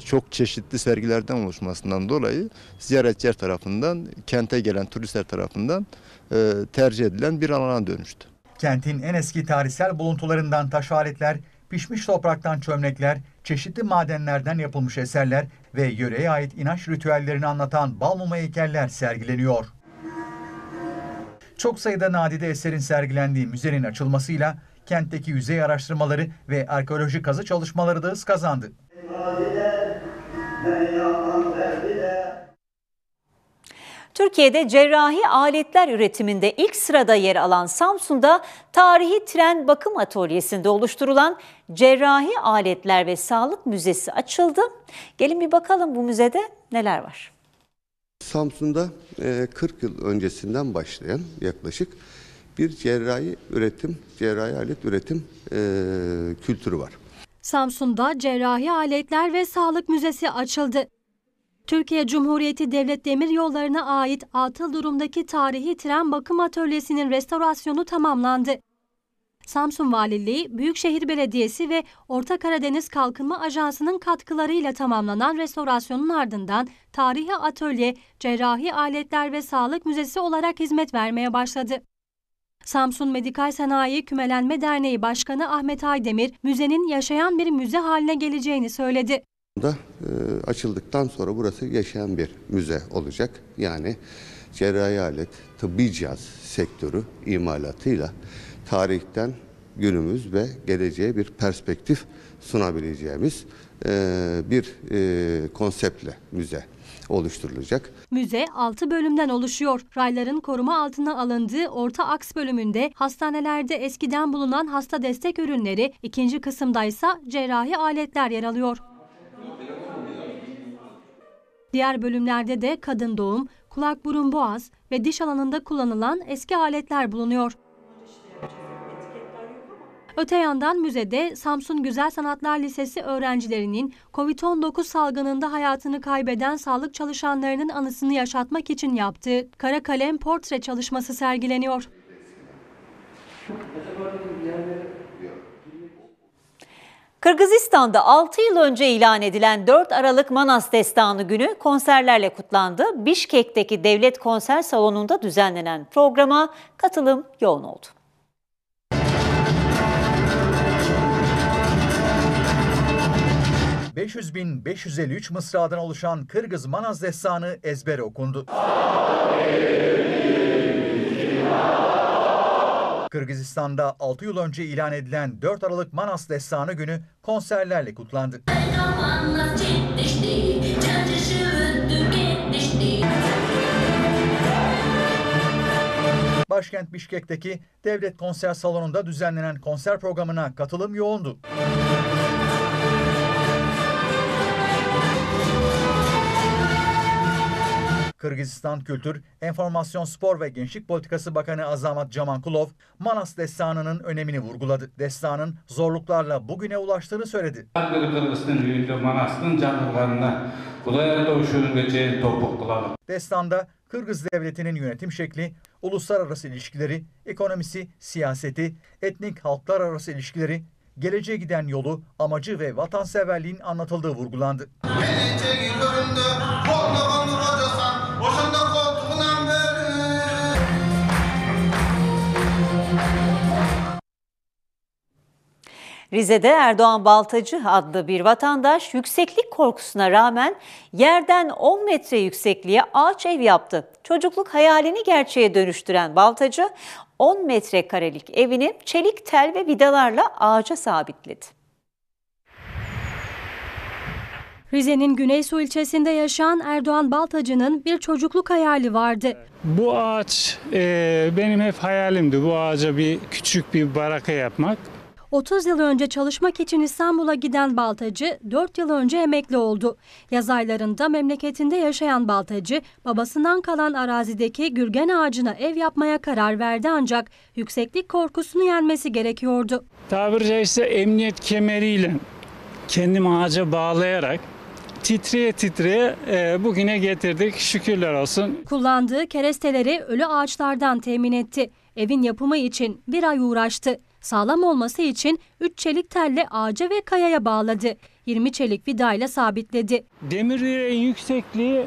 çok çeşitli sergilerden oluşmasından dolayı ziyaretçiler tarafından, kente gelen turistler tarafından tercih edilen bir alana dönüştü. Kentin en eski tarihsel buluntularından taş aletler, pişmiş topraktan çömlekler, çeşitli madenlerden yapılmış eserler ve yöreye ait inanç ritüellerini anlatan balmumu heykeller sergileniyor. Çok sayıda nadide eserin sergilendiği müzenin açılmasıyla kentteki yüzey araştırmaları ve arkeolojik kazı çalışmaları da hız kazandı. Türkiye'de cerrahi aletler üretiminde ilk sırada yer alan Samsun'da tarihi tren bakım atölyesinde oluşturulan Cerrahi Aletler ve Sağlık Müzesi açıldı. Gelin bir bakalım bu müzede neler var. Samsun'da kırk yıl öncesinden başlayan yaklaşık bir cerrahi üretim, cerrahi alet üretim kültürü var. Samsun'da Cerrahi Aletler ve Sağlık Müzesi açıldı. Türkiye Cumhuriyeti Devlet Demiryolları'na ait atıl durumdaki tarihi tren bakım atölyesinin restorasyonu tamamlandı. Samsun Valiliği, Büyükşehir Belediyesi ve Orta Karadeniz Kalkınma Ajansı'nın katkılarıyla tamamlanan restorasyonun ardından tarihi atölye, Cerrahi Aletler ve Sağlık Müzesi olarak hizmet vermeye başladı. Samsun Medikal Sanayi Kümelenme Derneği Başkanı Ahmet Aydemir, müzenin yaşayan bir müze haline geleceğini söyledi. Da, e, açıldıktan sonra burası yaşayan bir müze olacak. Yani cerrahi alet, tıbbi cihaz sektörü imalatıyla tarihten günümüz ve geleceğe bir perspektif sunabileceğimiz e, bir e, konseptle müze oluşturulacak. Müze altı bölümden oluşuyor. Rayların koruma altına alındığı orta aks bölümünde hastanelerde eskiden bulunan hasta destek ürünleri, ikinci kısımda ise cerrahi aletler yer alıyor. Diğer bölümlerde de kadın doğum, kulak burun boğaz ve diş alanında kullanılan eski aletler bulunuyor. Öte yandan müzede Samsun Güzel Sanatlar Lisesi öğrencilerinin kovid on dokuz salgınında hayatını kaybeden sağlık çalışanlarının anısını yaşatmak için yaptığı kara kalem portre çalışması sergileniyor. Kırgızistan'da altı yıl önce ilan edilen dört Aralık Manas Destanı günü konserlerle kutlandı. Bişkek'teki Devlet Konser Salonu'nda düzenlenen programa katılım yoğun oldu. beş yüz bin beş yüz elli üç mısradan oluşan Kırgız Manas Destanı ezbere okundu. Kırgızistan'da altı yıl önce ilan edilen dört Aralık Manas Destanı günü konserlerle kutlandı. Başkent Bişkek'teki Devlet Konser Salonu'nda düzenlenen konser programına katılım yoğundu. Kırgızistan Kültür, Enformasyon, Spor ve Gençlik Politikası Bakanı Azamat Camankulov, Manas Destanı'nın önemini vurguladı. Destanın zorluklarla bugüne ulaştığını söyledi. Destanda Kırgız Devleti'nin yönetim şekli, uluslararası ilişkileri, ekonomisi, siyaseti, etnik halklar arası ilişkileri, geleceğe giden yolu, amacı ve vatanseverliğin anlatıldığı vurgulandı. Rize'de Erdoğan Baltacı adlı bir vatandaş yükseklik korkusuna rağmen yerden on metre yüksekliğe ağaç ev yaptı. Çocukluk hayalini gerçeğe dönüştüren Baltacı on metrekarelik evini çelik tel ve vidalarla ağaca sabitledi. Rize'nin Güneysu ilçesinde yaşayan Erdoğan Baltacı'nın bir çocukluk hayali vardı. Bu ağaç e, benim hep hayalimdi. Bu ağaca bir küçük bir baraka yapmak. otuz yıl önce çalışmak için İstanbul'a giden Baltacı dört yıl önce emekli oldu. Yaz aylarında memleketinde yaşayan Baltacı babasından kalan arazideki gürgen ağacına ev yapmaya karar verdi, ancak yükseklik korkusunu yenmesi gerekiyordu. Tabiri caizse emniyet kemeriyle kendimi ağaca bağlayarak titreye titreye e, bugüne getirdik, şükürler olsun. Kullandığı keresteleri ölü ağaçlardan temin etti. Evin yapımı için bir ay uğraştı. Sağlam olması için üç çelik telle ağaca ve kayaya bağladı. yirmi çelik vidayla sabitledi. Demir direğin yüksekliği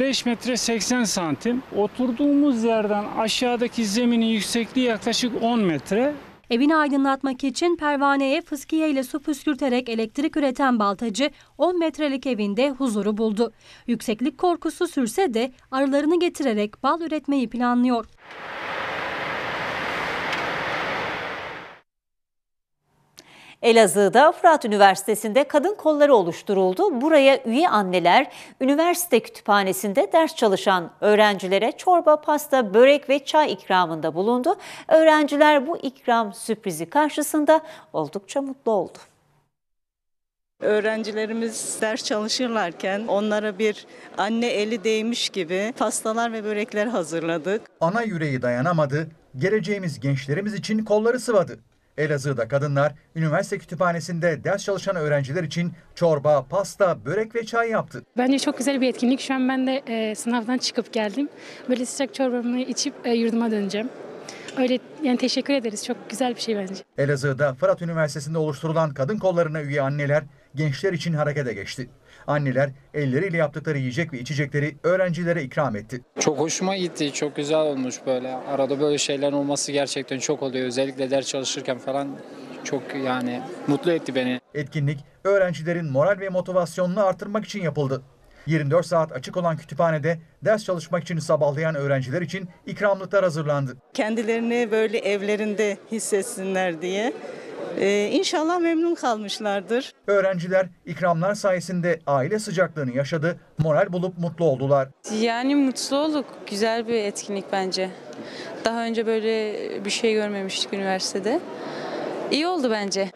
beş metre seksen santim. Oturduğumuz yerden aşağıdaki zeminin yüksekliği yaklaşık on metre. Evini aydınlatmak için pervaneye fıskiye ile su püskürterek elektrik üreten Baltacı on metrelik evinde huzuru buldu. Yükseklik korkusu sürse de arılarını getirerek bal üretmeyi planlıyor. Elazığ'da Fırat Üniversitesi'nde kadın kolları oluşturuldu. Buraya üye anneler, üniversite kütüphanesinde ders çalışan öğrencilere çorba, pasta, börek ve çay ikramında bulundu. Öğrenciler bu ikram sürprizi karşısında oldukça mutlu oldu. Öğrencilerimiz ders çalışırlarken onlara bir anne eli değmiş gibi pastalar ve börekler hazırladık. Ana yüreği dayanamadı, geleceğimiz gençlerimiz için kolları sıvadı. Elazığ'da kadınlar üniversite kütüphanesinde ders çalışan öğrenciler için çorba, pasta, börek ve çay yaptı. Bence çok güzel bir etkinlik. Şu an ben de e, sınavdan çıkıp geldim. Böyle sıcak çorbamı içip e, yurduma döneceğim. Öyle yani, teşekkür ederiz. Çok güzel bir şey bence. Elazığ'da Fırat Üniversitesi'nde oluşturulan kadın kollarına üye anneler gençler için harekete geçti. Anneler elleriyle yaptıkları yiyecek ve içecekleri öğrencilere ikram etti. Çok hoşuma gitti, çok güzel olmuş böyle. Arada böyle şeyler olması gerçekten çok oluyor. Özellikle ders çalışırken falan çok yani mutlu etti beni. Etkinlik öğrencilerin moral ve motivasyonunu artırmak için yapıldı. yirmi dört saat açık olan kütüphanede ders çalışmak için sabahlayan öğrenciler için ikramlıklar hazırlandı. Kendilerini böyle evlerinde hissetsinler diye. Ee, inşallah memnun kalmışlardır. Öğrenciler ikramlar sayesinde aile sıcaklığını yaşadı, moral bulup mutlu oldular. Yani mutlu olduk. Güzel bir etkinlik bence. Daha önce böyle bir şey görmemiştik üniversitede. İyi oldu bence.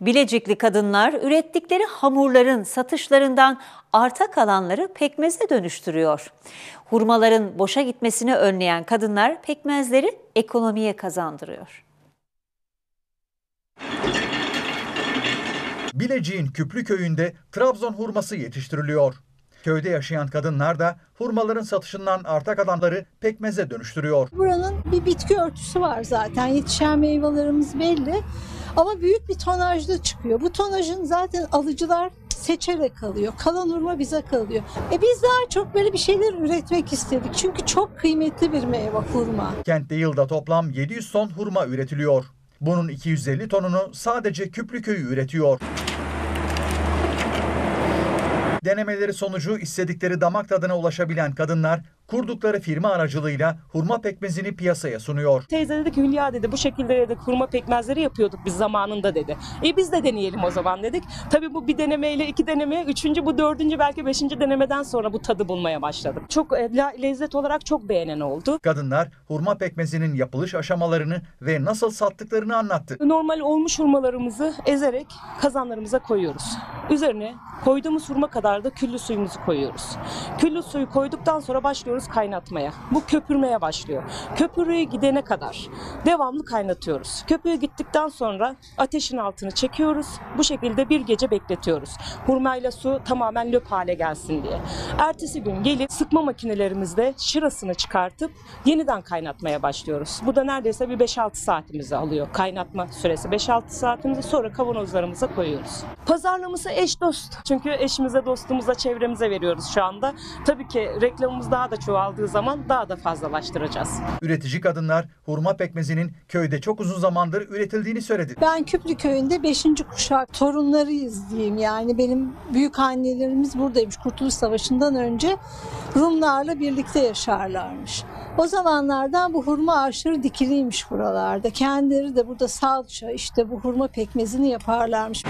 Bilecikli kadınlar ürettikleri hamurların satışlarından arta kalanları pekmeze dönüştürüyor. Hurmaların boşa gitmesini önleyen kadınlar pekmezleri ekonomiye kazandırıyor. Bilecik'in Küplü köyünde Trabzon hurması yetiştiriliyor. Köyde yaşayan kadınlar da hurmaların satışından arta kalanları pekmeze dönüştürüyor. Buranın bir bitki örtüsü var zaten. Yetişen meyvelerimiz belli. Ama büyük bir tonajda çıkıyor. Bu tonajın zaten alıcılar seçerek kalıyor. Kalan hurma bize kalıyor. E biz daha çok böyle bir şeyler üretmek istedik. Çünkü çok kıymetli bir meyve hurma. Kentte yılda toplam yedi yüz ton hurma üretiliyor. Bunun iki yüz elli tonunu sadece Küplü köyü üretiyor. Denemeleri sonucu istedikleri damak tadına ulaşabilen kadınlar kurdukları firma aracılığıyla hurma pekmezini piyasaya sunuyor. Teyze dedi ki, Hülya dedi, bu şekilde dedi, hurma pekmezleri yapıyorduk biz zamanında dedi. E biz de deneyelim o zaman dedik. Tabii bu bir denemeyle, iki deneme, üçüncü, bu dördüncü, belki beşinci denemeden sonra bu tadı bulmaya başladık. Çok lezzet olarak çok beğenen oldu. Kadınlar hurma pekmezinin yapılış aşamalarını ve nasıl sattıklarını anlattı. Normal olmuş hurmalarımızı ezerek kazanlarımıza koyuyoruz. Üzerine koyduğumuz hurma kadar da küllü suyumuzu koyuyoruz. Küllü suyu koyduktan sonra başlıyoruz başlıyoruz kaynatmaya. Bu köpürmeye başlıyor. Köpürüğe gidene kadar devamlı kaynatıyoruz. Köpüğe gittikten sonra ateşin altını çekiyoruz. Bu şekilde bir gece bekletiyoruz. Hurmayla su tamamen löp hale gelsin diye. Ertesi gün gelip sıkma makinelerimizde şırasını çıkartıp yeniden kaynatmaya başlıyoruz. Bu da neredeyse bir beş altı saatimizi alıyor. Kaynatma süresi beş altı saatimizi, sonra kavanozlarımıza koyuyoruz. Pazarlaması eş dost. Çünkü eşimize, dostumuza, çevremize veriyoruz şu anda. Tabii ki reklamımız daha da çoğaldığı zaman daha da fazlalaştıracağız. Üretici kadınlar hurma pekmezinin köyde çok uzun zamandır üretildiğini söyledi. Ben Küplü köyünde beşinci kuşak torunlarıyız diyeyim. Yani benim büyük annelerimiz buradaymış. Kurtuluş Savaşı'ndan önce Rumlarla birlikte yaşarlarmış. O zamanlardan bu hurma ağaçları dikiliymiş buralarda. Kendileri de burada salça, işte bu hurma pekmezini yaparlarmış.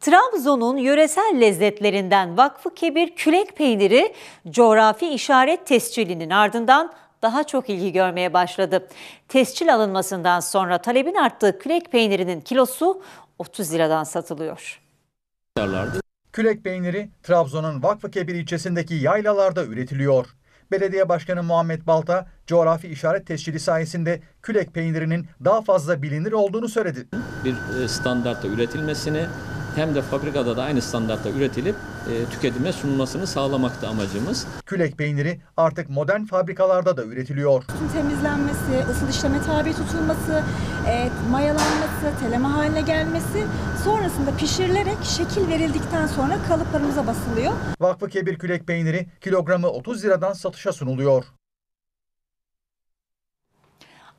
Trabzon'un yöresel lezzetlerinden Vakfı Kebir Külek Peyniri coğrafi işaret tescilinin ardından daha çok ilgi görmeye başladı. Tescil alınmasından sonra talebin arttığı külek peynirinin kilosu otuz liradan satılıyor. Külek peyniri Trabzon'un Vakfıkebir ilçesindeki yaylalarda üretiliyor. Belediye Başkanı Muhammed Balta, coğrafi işaret tescili sayesinde külek peynirinin daha fazla bilinir olduğunu söyledi. Bir standartta üretilmesini, hem de fabrikada da aynı standartta üretilip e, tüketime sunulmasını sağlamakta amacımız. Külek peyniri artık modern fabrikalarda da üretiliyor. Sütün temizlenmesi, ısıl işleme tabi tutulması, e, mayalanması, teleme haline gelmesi, sonrasında pişirilerek şekil verildikten sonra kalıplarımıza basılıyor. Vakfı Kebir Külek peyniri kilogramı otuz liradan satışa sunuluyor.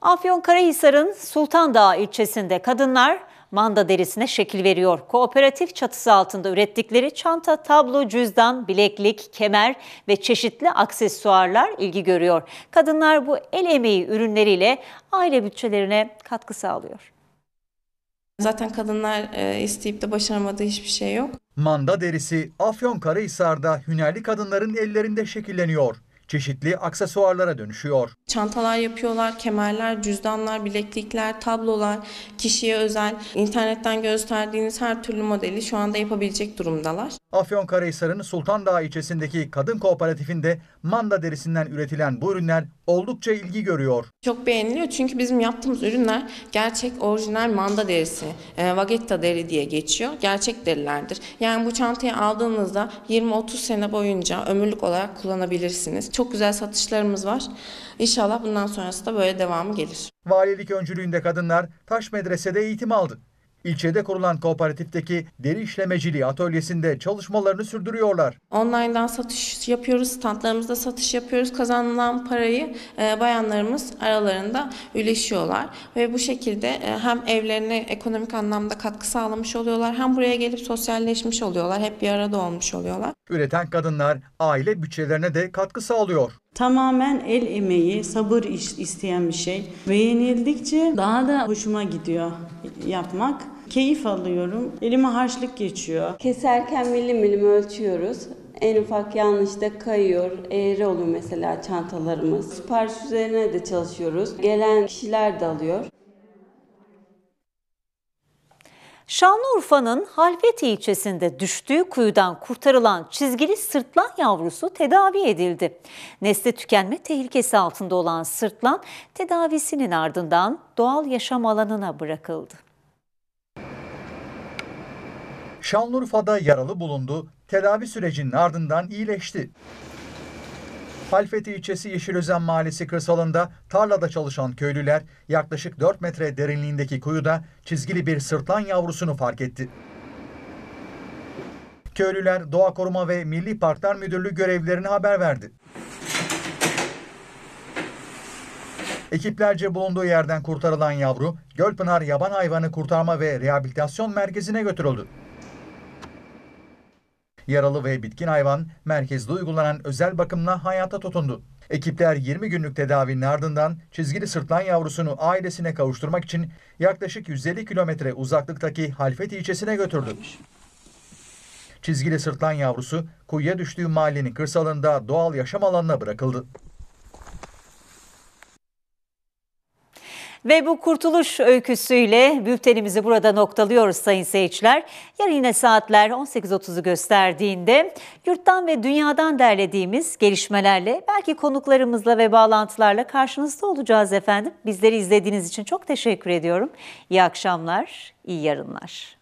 Afyonkarahisar'ın Sultandağ ilçesinde kadınlar manda derisine şekil veriyor. Kooperatif çatısı altında ürettikleri çanta, tablo, cüzdan, bileklik, kemer ve çeşitli aksesuarlar ilgi görüyor. Kadınlar bu el emeği ürünleriyle aile bütçelerine katkı sağlıyor. Zaten kadınlar isteyip de başaramadığı hiçbir şey yok. Manda derisi Afyonkarahisar'da hünerli kadınların ellerinde şekilleniyor. Çeşitli aksesuarlara dönüşüyor. Çantalar yapıyorlar, kemerler, cüzdanlar, bileklikler, tablolar, kişiye özel. İnternetten gösterdiğiniz her türlü modeli şu anda yapabilecek durumdalar. Afyonkarahisar'ın Sultandağ ilçesindeki kadın kooperatifinde manda derisinden üretilen bu ürünler oldukça ilgi görüyor. Çok beğeniliyor çünkü bizim yaptığımız ürünler gerçek orijinal manda derisi, e, vagetta deri diye geçiyor. Gerçek derilerdir. Yani bu çantayı aldığınızda yirmi otuz sene boyunca ömürlük olarak kullanabilirsiniz. Çok güzel satışlarımız var. İnşallah bundan sonrası da böyle devamı gelir. Valilik öncülüğünde kadınlar Taş Medrese'de eğitim aldı. İlçede kurulan kooperatifteki deri işlemeciliği atölyesinde çalışmalarını sürdürüyorlar. Online'dan satış yapıyoruz, standlarımızda satış yapıyoruz. Kazanılan parayı bayanlarımız aralarında üleşiyorlar. Ve bu şekilde hem evlerine ekonomik anlamda katkı sağlamış oluyorlar, hem buraya gelip sosyalleşmiş oluyorlar, hep bir arada olmuş oluyorlar. Üreten kadınlar aile bütçelerine de katkı sağlıyor. Tamamen el emeği, sabır isteyen bir şey. Beğenildikçe daha da hoşuma gidiyor yapmak. Keyif alıyorum. Elime harçlık geçiyor. Keserken milim milim ölçüyoruz. En ufak yanlışta kayıyor, eğri olur mesela çantalarımız. Sipariş üzerine de çalışıyoruz. Gelen kişiler de alıyor. Şanlıurfa'nın Halfeti ilçesinde düştüğü kuyudan kurtarılan çizgili sırtlan yavrusu tedavi edildi. Nesli tükenme tehlikesi altında olan sırtlan tedavisinin ardından doğal yaşam alanına bırakıldı. Şanlıurfa'da yaralı bulundu, tedavi sürecinin ardından iyileşti. Halfeti ilçesi Yeşilözen Mahallesi kırsalında tarlada çalışan köylüler yaklaşık dört metre derinliğindeki kuyuda çizgili bir sırtlan yavrusunu fark etti. Köylüler Doğa Koruma ve Milli Parklar Müdürlüğü görevlilerine haber verdi. Ekiplerce bulunduğu yerden kurtarılan yavru Gölpınar Yaban Hayvanı Kurtarma ve Rehabilitasyon Merkezi'ne götürüldü. Yaralı ve bitkin hayvan merkezde uygulanan özel bakımla hayata tutundu. Ekipler yirmi günlük tedavinin ardından çizgili sırtlan yavrusunu ailesine kavuşturmak için yaklaşık yüz elli kilometre uzaklıktaki Halfeti ilçesine götürdü. Çizgili sırtlan yavrusu kuyuya düştüğü mahallenin kırsalında doğal yaşam alanına bırakıldı. Ve bu kurtuluş öyküsüyle bültenimizi burada noktalıyoruz sayın seyirciler. Yarın yine saatler on sekiz otuzu gösterdiğinde yurttan ve dünyadan derlediğimiz gelişmelerle, belki konuklarımızla ve bağlantılarla karşınızda olacağız efendim. Bizleri izlediğiniz için çok teşekkür ediyorum. İyi akşamlar, iyi yarınlar.